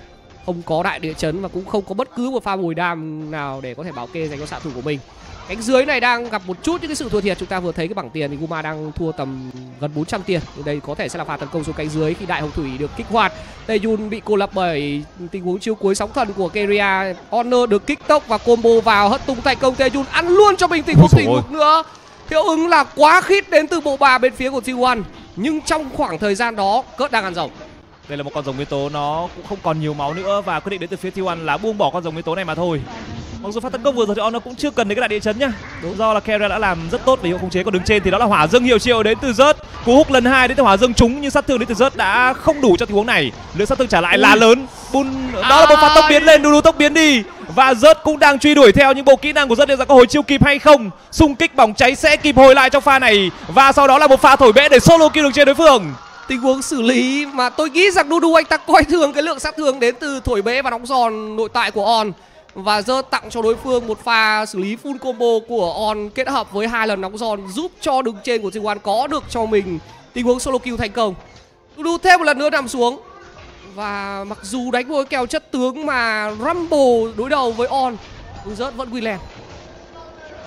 không có đại địa chấn và cũng không có bất cứ một pha bồi đam nào để có thể bảo kê dành cho xạ thủ của mình. Cánh dưới này đang gặp một chút những cái sự thua thiệt. Chúng ta vừa thấy cái bảng tiền thì Guma đang thua tầm gần bốn trăm tiền. Đây có thể sẽ là pha tấn công xuống cánh dưới khi Đại Hồng Thủy được kích hoạt. Taeyun bị cô lập bởi tình huống chiếu cuối sóng thần của Keria. Honor được kích tốc và combo vào hất tung thành công Taeyun, ăn luôn cho mình tình huống tình huống nữa. Hiệu ứng là quá khít đến từ bộ ba bên phía của Siwan. Nhưng trong khoảng thời gian đó Cớt đang ăn rồng. Đây là một con rồng nguyên tố nó cũng không còn nhiều máu nữa và quyết định đến từ phía Siwan là buông bỏ con rồng nguyên tố này mà thôi. Mặc dù phát tấn công vừa rồi thì Honor cũng chưa cần đến cái đại địa chấn nhá. Đúng, do là Keria đã làm rất tốt về hiệu khống chế. Còn đứng trên thì đó là hỏa dương hiệu triệu đến từ Rớt. Cú hút lần hai đến từ hỏa dương trúng nhưng sát thương đến từ Rớt đã không đủ cho tình huống này. Lượng sát thương trả lại ừ. là lớn. Bun đó là một pha tốc biến lên, đu đu tốc biến đi và Rớt cũng đang truy đuổi theo, những bộ kỹ năng của Rớt liệu rằng có hồi chiêu kịp hay không. Xung kích bỏng cháy sẽ kịp hồi lại trong pha này và sau đó là một pha thổi bẽ để solo kill được trên đối phương. Tình huống xử lý mà tôi nghĩ rằng Dudu anh ta coi thường cái lượng sát thương đến từ thổi bẽ và đóng giòn nội tại của On. Và Rớt tặng cho đối phương một pha xử lý full combo của On kết hợp với hai lần nóng giòn giúp cho đứng trên của Siwan có được cho mình tình huống solo kill thành công. Dudu thêm một lần nữa nằm xuống. Và mặc dù đánh với kèo chất tướng mà Rumble đối đầu với On, Rớt vẫn win lane.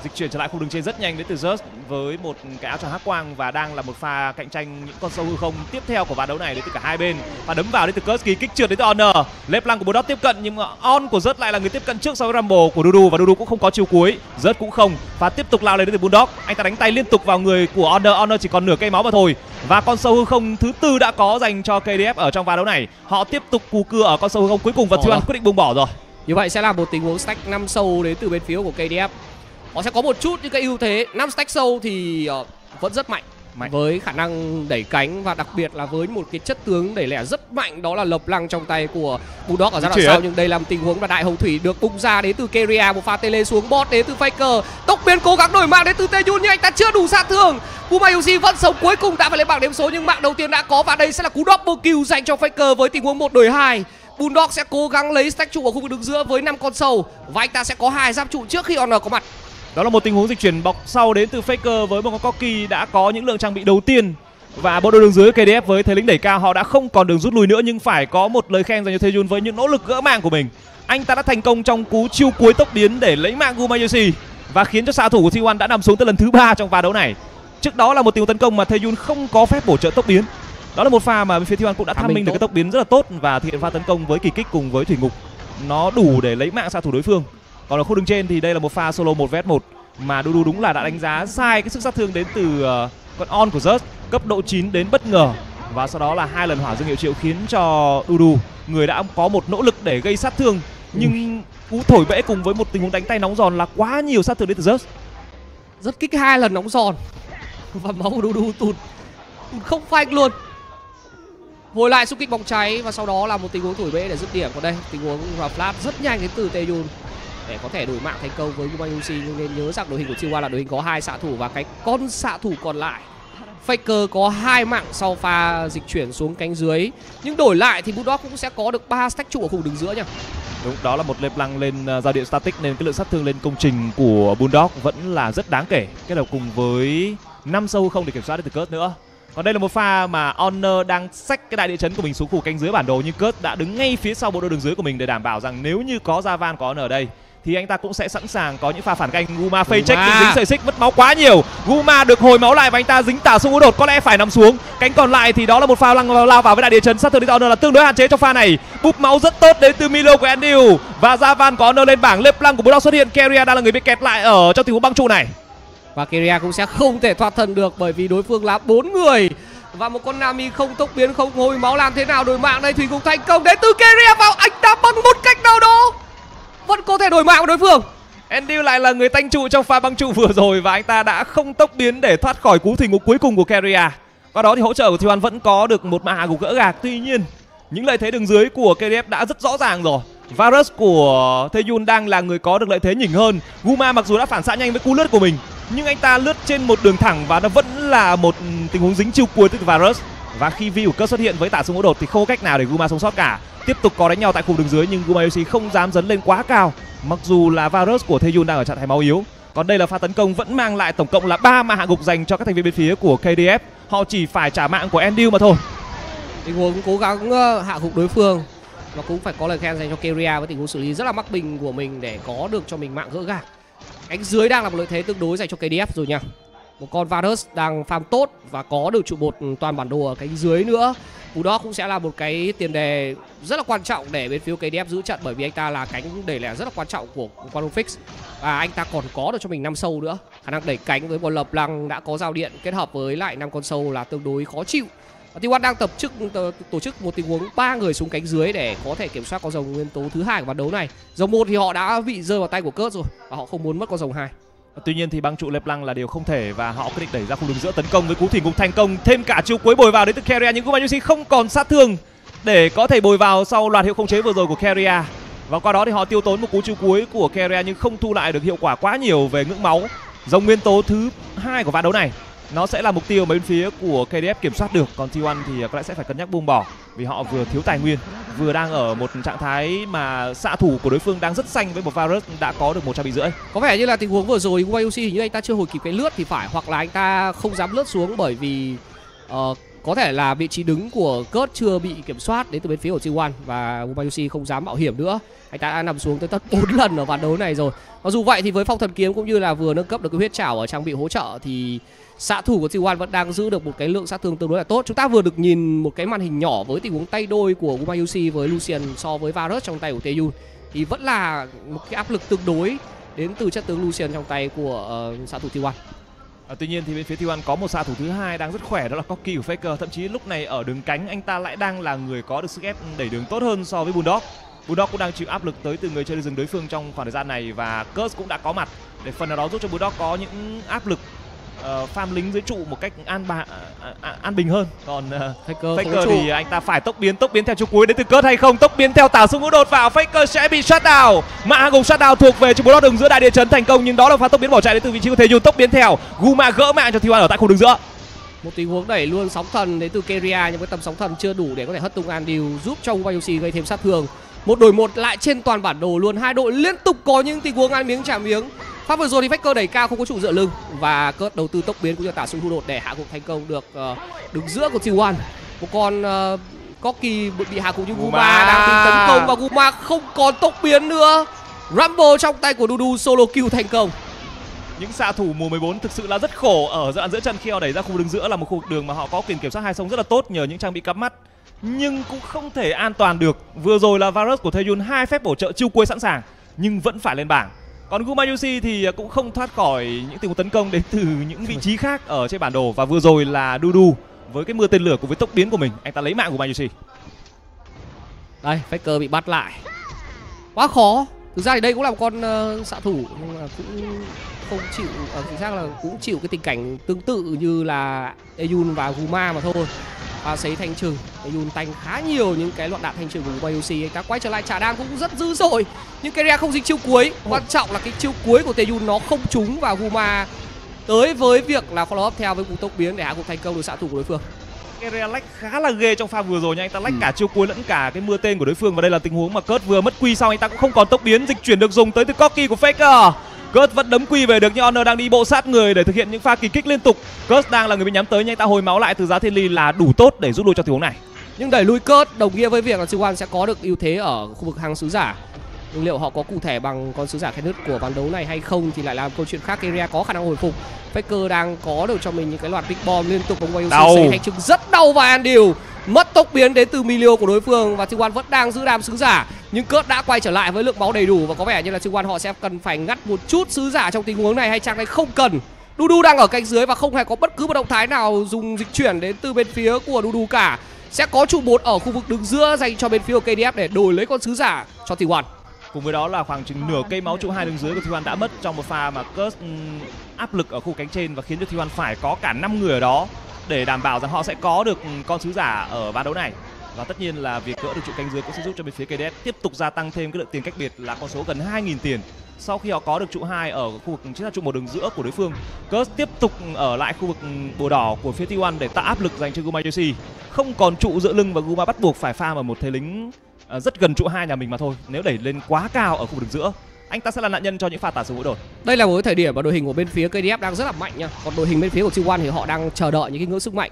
Dịch chuyển trở lại khu đường trên rất nhanh đến từ Rớt với một cái áo tròn hắc quang và đang là một pha cạnh tranh những con sâu hư không tiếp theo của ván đấu này đến từ cả hai bên. Và đấm vào đến từ Kurski, kích trượt đến từ Honor. Lép lăng của Bulldog tiếp cận nhưng mà On của Rớt lại là người tiếp cận trước so với Rumble của Dudu, và Dudu cũng không có chiêu cuối, Rớt cũng không. Và tiếp tục lao lên đến từ Bulldog, anh ta đánh tay liên tục vào người của Honor. Honor chỉ còn nửa cây máu mà thôi. Và con sâu hư không thứ tư đã có dành cho ca đê ép ở trong ván đấu này. Họ tiếp tục cù cưa ở con sâu hư không cuối cùng và Siwan quyết định buông bỏ rồi. Như vậy sẽ là một tình huống stack năm sâu đến từ bên phía của ca đê ép. Họ sẽ có một chút những cái ưu thế, năm stack sâu thì uh, vẫn rất mạnh. mạnh. Với khả năng đẩy cánh và đặc biệt là với một cái chất tướng đẩy lẻ rất mạnh, đó là lộc lăng trong tay của Bulldog ở giai đoạn sau. Nhưng đây là một tình huống mà đại hồng thủy được tung ra đến từ Keria, một pha tele xuống bot đến từ Faker. Tốc biến cố gắng đổi mạng đến từ Taeyun nhưng anh ta chưa đủ sát thương. Kumayuji vẫn sống, cuối cùng đã phải lên bảng đếm số nhưng mạng đầu tiên đã có, và đây sẽ là cú double kill dành cho Faker với tình huống một đổi hai. Bulldog sẽ cố gắng lấy stack trụ ở khu vực đứng giữa với năm con sâu và anh ta sẽ có hai giáp trụ trước khi Honor có mặt. Đó là một tình huống dịch chuyển bọc sau đến từ Faker với một con Corki đã có những lượng trang bị đầu tiên, và bộ đội đường dưới ca đê ép với thế lính đẩy cao họ đã không còn đường rút lui nữa. Nhưng phải có một lời khen dành cho Taeyun với những nỗ lực gỡ mạng của mình. Anh ta đã thành công trong cú chiêu cuối tốc biến để lấy mạng Kumayuji và khiến cho xạ thủ của tê một đã nằm xuống tới lần thứ ba trong pha đấu này. Trước đó là một tình huống tấn công mà Taeyun không có phép bổ trợ tốc biến. Đó là một pha mà bên phía tê một cũng đã tham minh được cái tốc biến rất là tốt và thực hiện pha tấn công với kỳ kích cùng với thủy ngục, nó đủ để lấy mạng xạ thủ đối phương. Còn ở khu đường trên thì đây là một pha solo một vs một mà Dudu đúng là đã đánh giá sai cái sức sát thương đến từ uh, con On của Just, cấp độ chín đến bất ngờ, và sau đó là hai lần hỏa dương hiệu triệu khiến cho Dudu, người đã có một nỗ lực để gây sát thương, nhưng cú thổi bẫy cùng với một tình huống đánh tay nóng giòn là quá nhiều sát thương đến từ Just. Rất kích hai lần nóng giòn và máu của Dudu tụt tụt không phanh luôn. Hồi lại xung kích bóng cháy và sau đó là một tình huống thổi bẫy để dứt điểm. Còn đây tình huống và flash rất nhanh đến từ Taeyun để có thể đổi mạng thành công với Kumayuji, nhưng nên nhớ rằng đội hình của Chiwa là đội hình có hai xạ thủ và cái con xạ thủ còn lại Faker có hai mạng sau pha dịch chuyển xuống cánh dưới, nhưng đổi lại thì Bulldog cũng sẽ có được ba stack trụ ở khu đứng giữa nhá. Đúng, đó là một lệp lăng lên giao điện static nên cái lượng sát thương lên công trình của Bulldog vẫn là rất đáng kể, kết hợp cùng với năm sâu không để kiểm soát được từ Cớt nữa. Còn đây là một pha mà Honor đang xách cái đại địa chấn của mình xuống khu cánh dưới bản đồ, nhưng Cớt đã đứng ngay phía sau bộ đội đường dưới của mình để đảm bảo rằng nếu như có Javan có Honor ở đây thì anh ta cũng sẽ sẵn sàng có những pha phản canh. Guma face check nhưng dính sợi xích mất máu quá nhiều. Guma được hồi máu lại và anh ta dính tả xuống ú đột, có lẽ phải nằm xuống. Cánh còn lại thì đó là một pha lăng lao vào với đại địa chấn, sát thương đến Honor là tương đối hạn chế trong pha này. Búp máu rất tốt đến từ Milo của Andrew và Javan có Honor lên bảng. Lếp lăng của Bulldog xuất hiện, Keria đang là người bị kẹt lại ở trong tình huống băng trụ này. Và Keria cũng sẽ không thể thoát thân được bởi vì đối phương là bốn người và một con Nami không tốc biến, không hồi máu, làm thế nào đổi mạng đây? Thủy cũng thành công đến từ Keria vào, anh ta bằng một cách nào đó vẫn có thể đổi mạng của đối phương. Andrew lại là người tanh trụ trong pha băng trụ vừa rồi và anh ta đã không tốc biến để thoát khỏi cú thủy ngục cuối cùng của Keria. Qua đó thì hỗ trợ của Tê một vẫn có được một mã hạ gục gỡ gạc. Tuy nhiên những lợi thế đường dưới của ca đê ép đã rất rõ ràng rồi. Varus của Taeyun đang là người có được lợi thế nhỉnh hơn. Guma mặc dù đã phản xạ nhanh với cú lướt của mình nhưng anh ta lướt trên một đường thẳng và nó vẫn là một tình huống dính chiêu cuối từ Varus. Và khi vi của Cớt xuất hiện với tả súng ố đột thì không có cách nào để Guma sống sót cả. Tiếp tục có đánh nhau tại khu đường dưới nhưng Kumayuji không dám dấn lên quá cao, mặc dù là Varus của Taeyun đang ở trạng thái máu yếu. Còn đây là pha tấn công vẫn mang lại tổng cộng là ba mã hạ gục dành cho các thành viên bên phía của ca đê ép. Họ chỉ phải trả mạng của Andrew mà thôi. Tình huống cố gắng hạ gục đối phương và cũng phải có lời khen dành cho Keria với tình huống xử lý rất là mắc bình của mình để có được cho mình mạng gỡ gạc. Cánh dưới đang là một lợi thế tương đối dành cho ca đê ép rồi nha. Một con Varus đang farm tốt và có được trụ bột toàn bản đồ ở cánh dưới nữa. Cú đó cũng sẽ là một cái tiền đề rất là quan trọng để bên phía ca đê ép giữ trận, bởi vì anh ta là cánh đẩy lẻ rất là quan trọng của Quantum Fix và anh ta còn có được cho mình năm sâu nữa. Khả năng đẩy cánh với một lập lăng đã có giao điện kết hợp với lại năm con sâu là tương đối khó chịu. tê một đang tập chức tổ chức một tình huống ba người xuống cánh dưới để có thể kiểm soát con rồng nguyên tố thứ hai của ván đấu này. Rồng một thì họ đã bị rơi vào tay của Cớt rồi và họ không muốn mất con rồng hai. Tuy nhiên thì băng trụ lép lăng là điều không thể và họ quyết định đẩy ra khu đường giữa tấn công với cú thỉnh ngục thành công, thêm cả chiêu cuối bồi vào đến từ Keria nhưng Kumayuji không còn sát thương để có thể bồi vào sau loạt hiệu khống chế vừa rồi của Keria. Và qua đó thì họ tiêu tốn một cú chiêu cuối của Keria nhưng không thu lại được hiệu quả quá nhiều về ngưỡng máu. Dòng nguyên tố thứ hai của ván đấu này nó sẽ là mục tiêu bên phía của ca đê ép kiểm soát được, còn tê một thì có lẽ sẽ phải cân nhắc buông bỏ vì họ vừa thiếu tài nguyên, vừa đang ở một trạng thái mà xạ thủ của đối phương đang rất xanh với một Varus đã có được một trang bị rưỡi. Có vẻ như là tình huống vừa rồi Kumayuji hình như anh ta chưa hồi kịp cái lướt thì phải, hoặc là anh ta không dám lướt xuống bởi vì uh, có thể là vị trí đứng của Cớt chưa bị kiểm soát đến từ bên phía của tê một và Kumayuji không dám mạo hiểm nữa. Anh ta đã nằm xuống tới tận bốn lần ở ván đấu này rồi. Mặc dù vậy thì với phong thần kiếm cũng như là vừa nâng cấp được cái huyết trảo ở trang bị hỗ trợ thì xạ thủ của tê một vẫn đang giữ được một cái lượng sát thương tương đối là tốt. Chúng ta vừa được nhìn một cái màn hình nhỏ với tình huống tay đôi của Kumayuji với Lucian so với Varus trong tay của Taeyun thì vẫn là một cái áp lực tương đối đến từ chất tướng Lucian trong tay của uh, xạ thủ tê một. À, tuy nhiên thì bên phía tê một có một xạ thủ thứ hai đang rất khỏe, đó là Corki của Faker. Thậm chí lúc này ở đường cánh anh ta lại đang là người có được sức ép đẩy đường tốt hơn so với Bulldog. Bulldog cũng đang chịu áp lực tới từ người chơi rừng đối phương trong khoảng thời gian này và Curse cũng đã có mặt để phần nào đó giúp cho Bulldog có những áp lực uh, farm lính dưới trụ một cách an bà, uh, an bình hơn. Còn uh, Faker, Faker thì anh ta phải tốc biến, tốc biến theo trụ cuối đến từ Cớt hay không. Tốc biến theo Tảo Sung Hữu đột vào, Faker sẽ bị shut down. Mã cùng shut down thuộc về trụ bốn đường giữa đại địa chấn thành công, nhưng đó là pha tốc biến bỏ chạy đến từ vị trí của Thế Nhung. Tốc biến theo Guma gỡ mạng cho T một ở tại khu đường giữa. Một tình huống đẩy luôn sóng thần đến từ Keria, nhưng với tầm sóng thần chưa đủ để có thể hất tung Andiu, giúp cho Ubayushi gây thêm sát thương. Một đổi một lại trên toàn bản đồ luôn. Hai đội liên tục có những tình huống ăn miếng trả miếng. Phát vừa rồi thì Faker đẩy cao không có trụ dựa lưng, và Cớt đầu tư tốc biến cũng như Tả Sung Hữu đột để hạ gục thành công được uh, đứng giữa của T một. Một con uh, Corki bị hạ gục như Guma đang tính tấn công, và Guma không còn tốc biến nữa. Rumble trong tay của Dudu, solo kill thành công. Những xạ thủ mùa mười bốn thực sự là rất khổ ở đoạn giữa chân khi họ đẩy ra khu đường giữa, là một khu vực đường mà họ có quyền kiểm soát hai sông rất là tốt nhờ những trang bị cắp mắt, nhưng cũng không thể an toàn được. Vừa rồi là Varus của Taeyun, hai phép bổ trợ chiêu cuối sẵn sàng nhưng vẫn phải lên bảng. Còn Gumayushi thì cũng không thoát khỏi những tình huống tấn công đến từ những vị trí khác ở trên bản đồ, và vừa rồi là Dudu với cái mưa tên lửa cùng với tốc biến của mình, anh ta lấy mạng của Gumayushi. Đây, Faker bị bắt lại. Quá khó. Thực ra thì đây cũng là một con uh, xạ thủ nhưng mà cũng không chịu, uh, chính xác là cũng chịu cái tình cảnh tương tự như là Taeyun và Guma mà thôi. Và sấy thanh trừng, Taeyun tanh khá nhiều những cái loạn đạn thanh trừng của Ubayushi. Anh ta quay trở lại trả đam cũng rất dữ dội, nhưng Keria không dính chiêu cuối. Quan trọng là cái chiêu cuối của Taeyun nó không trúng, và Guma tới với việc là follow up theo với cú tốc biến để hạ gục thành công được xạ thủ của đối phương. Keria lách khá là ghê trong pha vừa rồi nha, anh ta lách ừ. cả chiêu cuối lẫn cả cái mưa tên của đối phương. Và đây là tình huống mà Cớt vừa mất quy sau, anh ta cũng không còn tốc biến, dịch chuyển được dùng tới từ Corki của Faker. Cớt vẫn đấm quy về được, nhưng Honor đang đi bộ sát người để thực hiện những pha kỳ kích liên tục. Cớt đang là người bị nhắm tới, nhưng anh ta hồi máu lại từ giá thiên ly là đủ tốt để rút lui cho tình huống này. Nhưng đẩy lui Cớt đồng nghĩa với việc là T một sẽ có được ưu thế ở khu vực hàng sứ giả. Nhưng liệu họ có cụ thể bằng con sứ giả khe nứt của ván đấu này hay không thì lại là một câu chuyện khác. Keria có khả năng hồi phục. Faker đang có được cho mình những cái loạt big bomb liên tục của Ubayushi, hành trừng rất đau, và Andiu mất tốc biến đến từ Milio của đối phương, và T một vẫn đang giữ đam sứ giả. Nhưng Cớt đã quay trở lại với lượng máu đầy đủ, và có vẻ như là T một họ sẽ cần phải ngắt một chút sứ giả trong tình huống này, hay chăng đây không cần. Dudu đang ở cánh dưới và không hề có bất cứ một động thái nào dùng dịch chuyển đến từ bên phía của Dudu cả. Sẽ có trụ bột ở khu vực đứng giữa dành cho bên phía của ca đê ép để đổi lấy con sứ giả cho T một. Cùng với đó là khoảng chừng nửa cây máu trụ hai đường dưới của T một đã mất trong một pha mà Cớt áp lực ở khu cánh trên và khiến cho T một phải có cả năm người ở đó để đảm bảo rằng họ sẽ có được con sứ giả ở ván đấu này. Và tất nhiên là việc gỡ được trụ cánh dưới cũng sẽ giúp cho bên phía ca đê ép tiếp tục gia tăng thêm cái lượng tiền cách biệt là con số gần hai nghìn tiền sau khi họ có được trụ hai ở khu vực chính là trụ một đường giữa của đối phương. Cớt tiếp tục ở lại khu vực bồ đỏ của phía T một để tạo áp lực dành cho Gumayushi. Không còn trụ dựa lưng và Guma bắt buộc phải farm ở một thế lính rất gần trụ hai nhà mình mà thôi. Nếu đẩy lên quá cao ở khu vực giữa, anh ta sẽ là nạn nhân cho những pha tả súng ngũ đột. Đây là một thời điểm mà đội hình của bên phía ca đê ép đang rất là mạnh nha. Còn đội hình bên phía của T một thì họ đang chờ đợi những cái ngưỡng sức mạnh.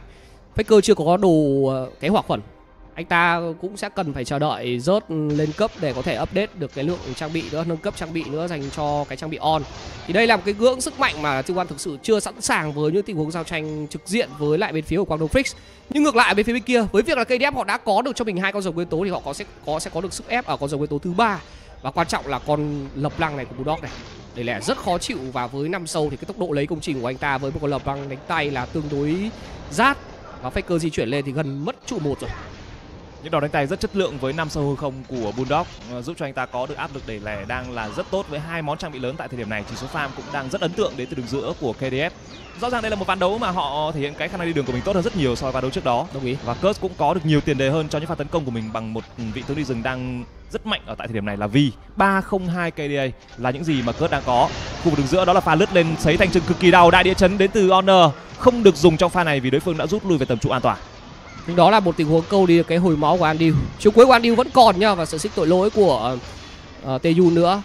Faker chưa có đồ cái hỏa khuẩn, anh ta cũng sẽ cần phải chờ đợi rớt lên cấp để có thể update được cái lượng trang bị nữa, nâng cấp trang bị nữa dành cho cái trang bị on. Thì đây là một cái ngưỡng sức mạnh mà T một thực sự chưa sẵn sàng với những tình huống giao tranh trực diện với lại bên phía của Quang Đông Freaks. Nhưng ngược lại bên phía bên kia, với việc là ca đê ép họ đã có được cho mình hai con rồng nguyên tố thì họ có sẽ có sẽ có được sức ép ở con rồng nguyên tố thứ ba, và quan trọng là con lập lăng này của Bulldog này để lẽ rất khó chịu. Và với năm sâu thì cái tốc độ lấy công trình của anh ta với một con lập lăng đánh tay là tương đối rát, và Faker di chuyển lên thì gần mất trụ một rồi. Những đòn đánh tay rất chất lượng với năm sâu hư không của Bulldog giúp cho anh ta có được áp lực đẩy lẻ đang là rất tốt với hai món trang bị lớn tại thời điểm này. Chỉ số farm cũng đang rất ấn tượng đến từ đường giữa của ca đê ép. Rõ ràng đây là một ván đấu mà họ thể hiện cái khả năng đi đường của mình tốt hơn rất nhiều so với ván đấu trước đó. Đồng ý. Và Cớt cũng có được nhiều tiền đề hơn cho những pha tấn công của mình bằng một vị tướng đi rừng đang rất mạnh ở tại thời điểm này là Vi. ba không hai ca đê a là những gì mà Cớt đang có. Khu vực đường giữa đó là pha lướt lên sấy thanh trừng cực kỳ đau. Đại địa chấn đến từ Honor không được dùng trong pha này vì đối phương đã rút lui về tầm trụ an toàn. Nhưng đó là một tình huống câu đi cái hồi máu của Andiu. Chiều cuối của Andiu vẫn còn nha, và sự xích tội lỗi của uh, Taeyun nữa.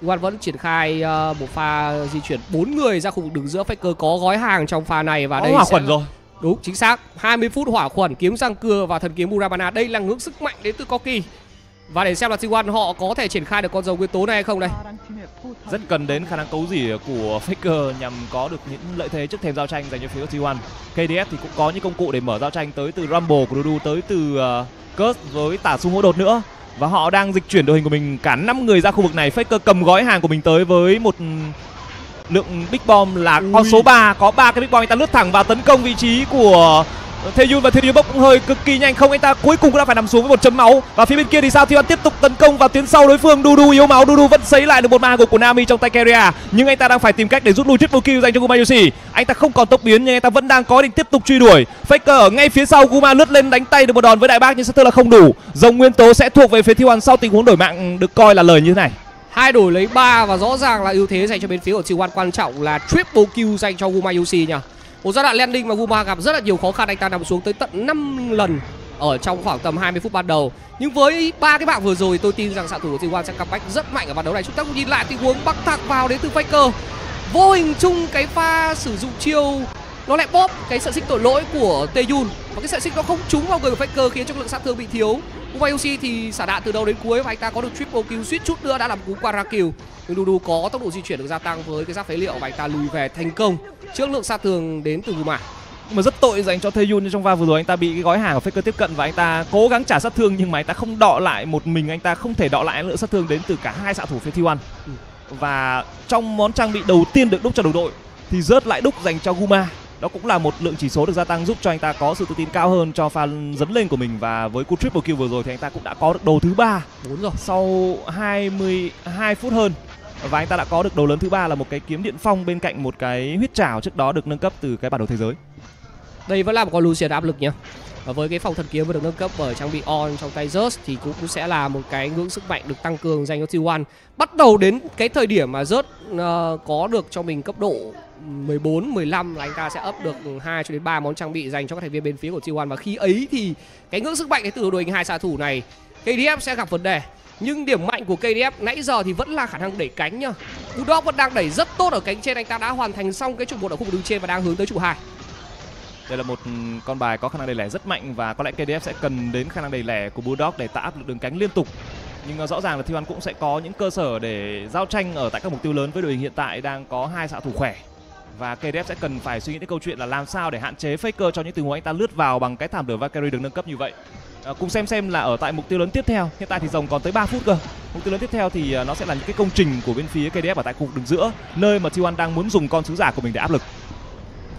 T một vẫn triển khai uh, một pha di chuyển bốn người ra khu vực đường giữa. Faker có gói hàng trong pha này và có đây hỏa sẽ... khuẩn rồi. Đúng, chính xác. hai mươi phút hỏa khuẩn, kiếm răng cưa và thần kiếm Murabana. Đây là ngưỡng sức mạnh đến từ Corki. Và để xem là T một họ có thể triển khai được con dầu nguyên tố này hay không đây. Rất cần đến khả năng cấu rỉa của Faker nhằm có được những lợi thế trước thềm giao tranh dành cho phía T một. ca đê ép thì cũng có những công cụ để mở giao tranh tới từ Rumble của Dudu, tới từ Cớt uh, với Tả Sung Hữu đột nữa. Và họ đang dịch chuyển đội hình của mình cả năm người ra khu vực này. Faker cầm gói hàng của mình tới với một lượng big bomb là con số ba. Có ba cái big bomb, anh ta lướt thẳng vào tấn công vị trí của Taeyun và Thiên Bốc cũng hơi cực kỳ nhanh, không anh ta cuối cùng cũng đã phải nằm xuống với một chấm máu. Và phía bên kia thì sao? Thì tiếp tục tấn công vào tuyến sau đối phương. Dudu yếu máu, Dudu vẫn sấy lại được một ma gục của Nami trong tay Keria, nhưng anh ta đang phải tìm cách để rút lui triple kill dành cho Kuma Yoshi. Anh ta không còn tốc biến nhưng anh ta vẫn đang có định tiếp tục truy đuổi. Faker ở ngay phía sau, Kuma lướt lên đánh tay được một đòn với đại bác nhưng sát thương là không đủ. Dòng nguyên tố sẽ thuộc về phía T một sau tình huống đổi mạng được coi là lời như thế này. Hai đổi lấy ba và rõ ràng là ưu thế dành cho bên phía của T một. Quan trọng là triple kill dành cho Kuma Yoshi nha. Một giai đoạn landing mà Guma gặp rất là nhiều khó khăn, anh ta nằm xuống tới tận năm lần ở trong khoảng tầm hai mươi phút ban đầu. Nhưng với ba cái mạng vừa rồi, tôi tin rằng xạ thủ của T một sẽ comeback rất mạnh ở ván đấu này. Chúng ta cũng nhìn lại tình huống bắc thẳng vào đến từ Faker. Vô hình chung cái pha sử dụng chiêu nó lại bóp cái sợi xích tội lỗi của Taeyun và cái sợi xích nó không trúng vào người của Faker khiến cho lượng sát thương bị thiếu. Guma Yoshi thì xả đạn từ đầu đến cuối và anh ta có được triple kill, suýt chút nữa đã làm cú quadra kill. Nhưng Dudu có tốc độ di chuyển được gia tăng với cái giáp phế liệu và anh ta lùi về thành công trước lượng sát thương đến từ Guma. Nhưng mà rất tội dành cho Taeyun, trong va vừa rồi anh ta bị cái gói hàng của Faker tiếp cận và anh ta cố gắng trả sát thương nhưng mà anh ta không đọ lại một mình, anh ta không thể đọ lại lượng sát thương đến từ cả hai xạ thủ phía T một. Ừ. Và trong món trang bị đầu tiên được đúc cho đồng đội thì rớt lại đúc dành cho Guma. Đó cũng là một lượng chỉ số được gia tăng giúp cho anh ta có sự tự tin cao hơn cho pha dấn lên của mình. Và với cú triple kill vừa rồi thì anh ta cũng đã có được đầu thứ ba. Đúng rồi. Sau hai mươi hai phút hơn và anh ta đã có được đầu lớn thứ ba là một cái kiếm điện phong bên cạnh một cái huyết trảo trước đó được nâng cấp từ cái bản đồ thế giới. Đây vẫn là một con Lucian áp lực nhá. Và với cái phòng thần kiếm vừa được nâng cấp bởi trang bị on trong tay Zeus thì cũng, cũng sẽ là một cái ngưỡng sức mạnh được tăng cường dành cho T một. Bắt đầu đến cái thời điểm mà Zeus uh, có được cho mình cấp độ mười bốn, mười lăm là anh ta sẽ up được hai cho đến ba món trang bị dành cho các thành viên bên phía của T một. Và khi ấy thì cái ngưỡng sức mạnh đến từ đội hình hai xạ thủ này ca đê ép sẽ gặp vấn đề. Nhưng điểm mạnh của ca đê ép nãy giờ thì vẫn là khả năng đẩy cánh nhá. Udog vẫn đang đẩy rất tốt ở cánh trên, anh ta đã hoàn thành xong cái trụ một ở khu vực đứng trên và đang hướng tới trụ hai. Đây là một con bài có khả năng đẩy lẻ rất mạnh và có lẽ ca đê ép sẽ cần đến khả năng đẩy lẻ của Bulldog để tạo áp lực đường cánh liên tục. Nhưng rõ ràng là T một cũng sẽ có những cơ sở để giao tranh ở tại các mục tiêu lớn với đội hình hiện tại đang có hai xạ thủ khỏe. Và ca đê ép sẽ cần phải suy nghĩ đến câu chuyện là làm sao để hạn chế Faker cho những tình huống anh ta lướt vào bằng cái thảm lửa Valkyrie được nâng cấp như vậy. À, cùng xem xem là ở tại mục tiêu lớn tiếp theo, hiện tại thì rồng còn tới ba phút cơ. Mục tiêu lớn tiếp theo thì nó sẽ là những cái công trình của bên phía ca đê ép ở tại khu vực đường giữa, nơi mà T một đang muốn dùng con sứ giả của mình để áp lực.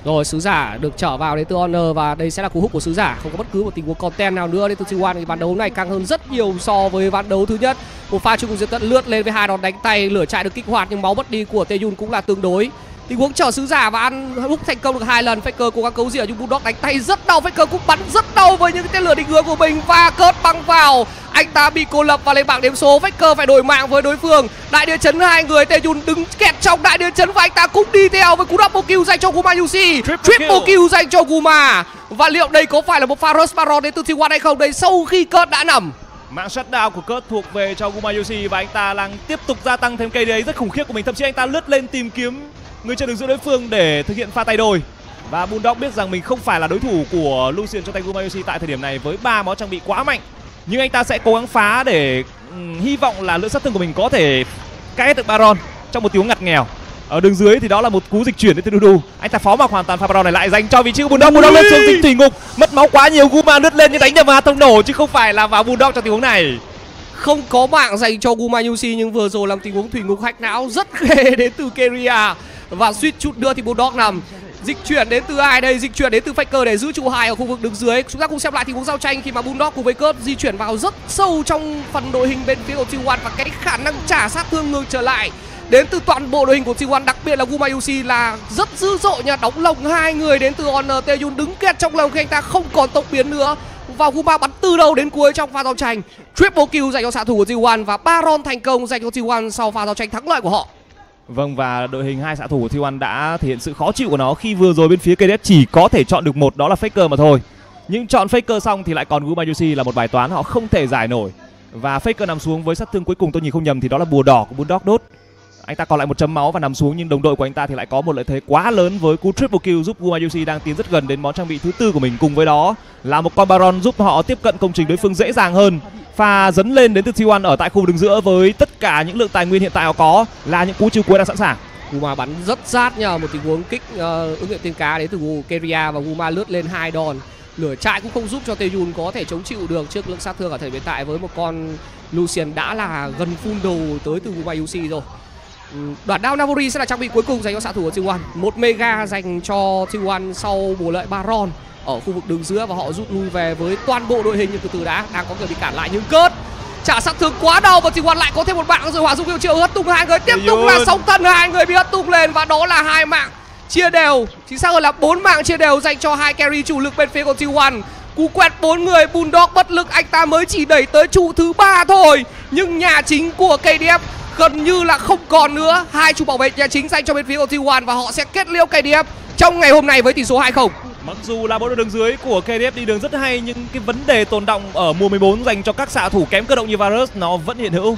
Rồi, sứ giả được trở vào đến từ Honor và đây sẽ là cú hút của sứ giả. Không có bất cứ một tình huống content nào nữa đến từ T một. Cái ván đấu này căng hơn rất nhiều so với ván đấu thứ nhất. Một pha chung diệt tận lướt lên với hai đòn đánh tay, lửa chạy được kích hoạt nhưng máu mất đi của Taeyun cũng là tương đối. Tình huống chở sứ giả và ăn hút thành công được hai lần. Faker cố gắng cấu rỉa nhưng Bulldog đánh tay rất đau. Faker cũng bắn rất đau với những tên lửa định hướng của mình và cớt băng vào. Anh ta bị cô lập và lên bảng điểm số. Faker phải đổi mạng với đối phương. Đại địa chấn hai người, Taeyun đứng kẹt trong đại địa chấn và anh ta cũng đi theo với cú double kill dành cho Kuma Yoshi, triple, triple kill. kill dành cho Guma. Và liệu đây có phải là một pha rush baron đến từ T một hay không? Đây sau khi cớt đã nằm, mạng shutdown của Kurt thuộc về cho Kuma Yoshi và anh ta đang tiếp tục gia tăng thêm cây đấy rất khủng khiếp của mình. Thậm chí anh ta lướt lên tìm kiếm người chơi đứng giữa đối phương để thực hiện pha tay đôi. Và Bulldog biết rằng mình không phải là đối thủ của Lucian trong tay Kuma Yoshi tại thời điểm này với ba món trang bị quá mạnh. Nhưng anh ta sẽ cố gắng phá để um, hy vọng là lượng sát thương của mình có thể cãi được Baron trong một tiếng ngặt nghèo. Ở đường dưới thì đó là một cú dịch chuyển đến từ Dudu. Anh ta phó mặc hoàn toàn pha Baron này lại dành cho vị trí của Bulldog. Bulldog lên xuống dịch thủy ngục, mất máu quá nhiều. Guma lướt lên nhưng đánh nhầm vào thông nổ chứ không phải là vào Bulldog trong tình huống này. Không có mạng dành cho Kuma Yoshi nhưng vừa rồi làm tình huống thủy ngục hách não rất ghê đến từ Keria. Và suýt chút nữa thì Bulldog nằm. Dịch chuyển đến từ ai đây? Dịch chuyển đến từ Faker để giữ trụ hai ở khu vực đứng dưới. Chúng ta cùng xem lại tình huống giao tranh khi mà Bulldog cùng với Kurt di chuyển vào rất sâu trong phần đội hình bên phía của T một. Và cái khả năng trả sát thương ngược trở lại đến từ toàn bộ đội hình của T một, đặc biệt là Kuma Yoshi là rất dữ dội nha. Đóng lồng hai người đến từ Honor. Taeyun đứng kẹt trong lồng khi anh ta không còn tốc biến nữa. Và Guma bắn từ đầu đến cuối trong pha giao tranh. Triple kill dành cho xạ thủ của T một và Baron thành công dành cho T một sau pha giao tranh thắng lợi của họ. Vâng, và đội hình hai xạ thủ của T một đã thể hiện sự khó chịu của nó khi vừa rồi bên phía ca đê ép chỉ có thể chọn được một, đó là Faker mà thôi. Nhưng chọn Faker xong thì lại còn Guma Yoshi là một bài toán họ không thể giải nổi. Và Faker nằm xuống với sát thương cuối cùng, tôi nhìn không nhầm thì đó là bùa đỏ của Bulldog đốt. Anh ta còn lại một chấm máu và nằm xuống nhưng đồng đội của anh ta thì lại có một lợi thế quá lớn với cú triple kill giúp Guma Yoshi đang tiến rất gần đến món trang bị thứ tư của mình. Cùng với đó là một con Baron giúp họ tiếp cận công trình đối phương dễ dàng hơn. Pha dấn lên đến từ T một ở tại khu vực đứng giữa với tất cả những lượng tài nguyên hiện tại họ có là những cú chiêu cuối đang sẵn sàng. Guma bắn rất sát nhờ một tình huống kích uh, ứng nghiệm tên cá đến từ Keria và Guma lướt lên hai đòn. Lửa trại cũng không giúp cho Taeyun có thể chống chịu được trước lượng sát thương ở thời hiện tại với một con Lucian đã là gần full đồ tới từ Guma Yoshi rồi. Đoạn đao Navori sẽ là trang bị cuối cùng dành cho xạ thủ của tê một. Một mega dành cho tê một sau bùa lợi Baron ở khu vực đường giữa, và họ rút lui về với toàn bộ đội hình. Nhưng từ từ đã, đang có người bị cản lại, nhưng cớt trả sát thương quá đau và tê một lại có thêm một mạng rồi. Hỏa Dung hiệu triệu hất tung hai người, tiếp tục là sóng thần, hai người bị hất tung lên và đó là hai mạng chia đều, chính xác hơn là bốn mạng chia đều dành cho hai carry chủ lực bên phía của tê một. Cú quẹt bốn người, Bulldog bất lực, anh ta mới chỉ đẩy tới trụ thứ ba thôi, nhưng nhà chính của ca đê ép gần như là không còn nữa. Hai trụ bảo vệ nhà chính dành cho bên phía của tê một và họ sẽ kết liễu ca đê ép trong ngày hôm nay với tỷ số hai không. Mặc dù là bộ đội đường dưới của ca đê ép đi đường rất hay, nhưng cái vấn đề tồn đọng ở mùa mười bốn dành cho các xạ thủ kém cơ động như Varus nó vẫn hiện hữu.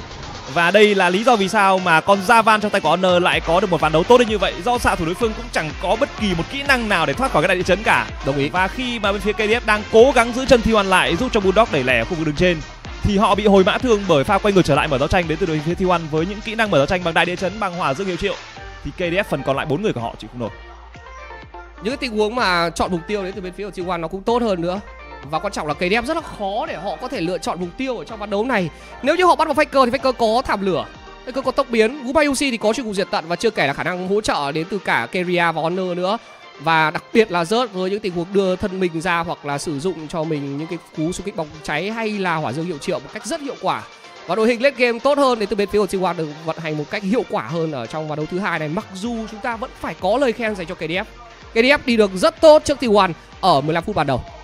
Và đây là lý do vì sao mà con Javan trong tay của Honor lại có được một ván đấu tốt đến như vậy, do xạ thủ đối phương cũng chẳng có bất kỳ một kỹ năng nào để thoát khỏi cái đại địa chấn cả. Đồng ý. Và khi mà bên phía ca đê ép đang cố gắng giữ chân tê một lại, giúp cho Bulldog đẩy lẻ ở khu vực đường trên, thì họ bị hồi mã thương bởi pha quay ngược trở lại mở giao tranh đến từ đội phía tê một với những kỹ năng mở giao tranh bằng đại địa chấn, bằng hỏa dương hiệu triệu, thì ca đê ép phần còn lại bốn người của họ chịu không nổi. Những cái tình huống mà chọn mục tiêu đến từ bên phía của tê một nó cũng tốt hơn nữa. Và quan trọng là ca đê ép rất là khó để họ có thể lựa chọn mục tiêu ở trong ván đấu này. Nếu như họ bắt vào Faker thì Faker có thảm lửa, Faker có tốc biến, Gubayushi thì có truy cùng diệt tận, và chưa kể là khả năng hỗ trợ đến từ cả Keria và Honor nữa. Và đặc biệt là rớt với những tình huống đưa thân mình ra hoặc là sử dụng cho mình những cái cú xung kích bóng cháy hay là hỏa dương hiệu triệu một cách rất hiệu quả. Và đội hình late game tốt hơn đến từ bên phía của tê một được vận hành một cách hiệu quả hơn ở trong ván đấu thứ hai này. Mặc dù chúng ta vẫn phải có lời khen dành cho ca đê ép. ca đê ép đi được rất tốt trước tê một ở mười lăm phút ban đầu.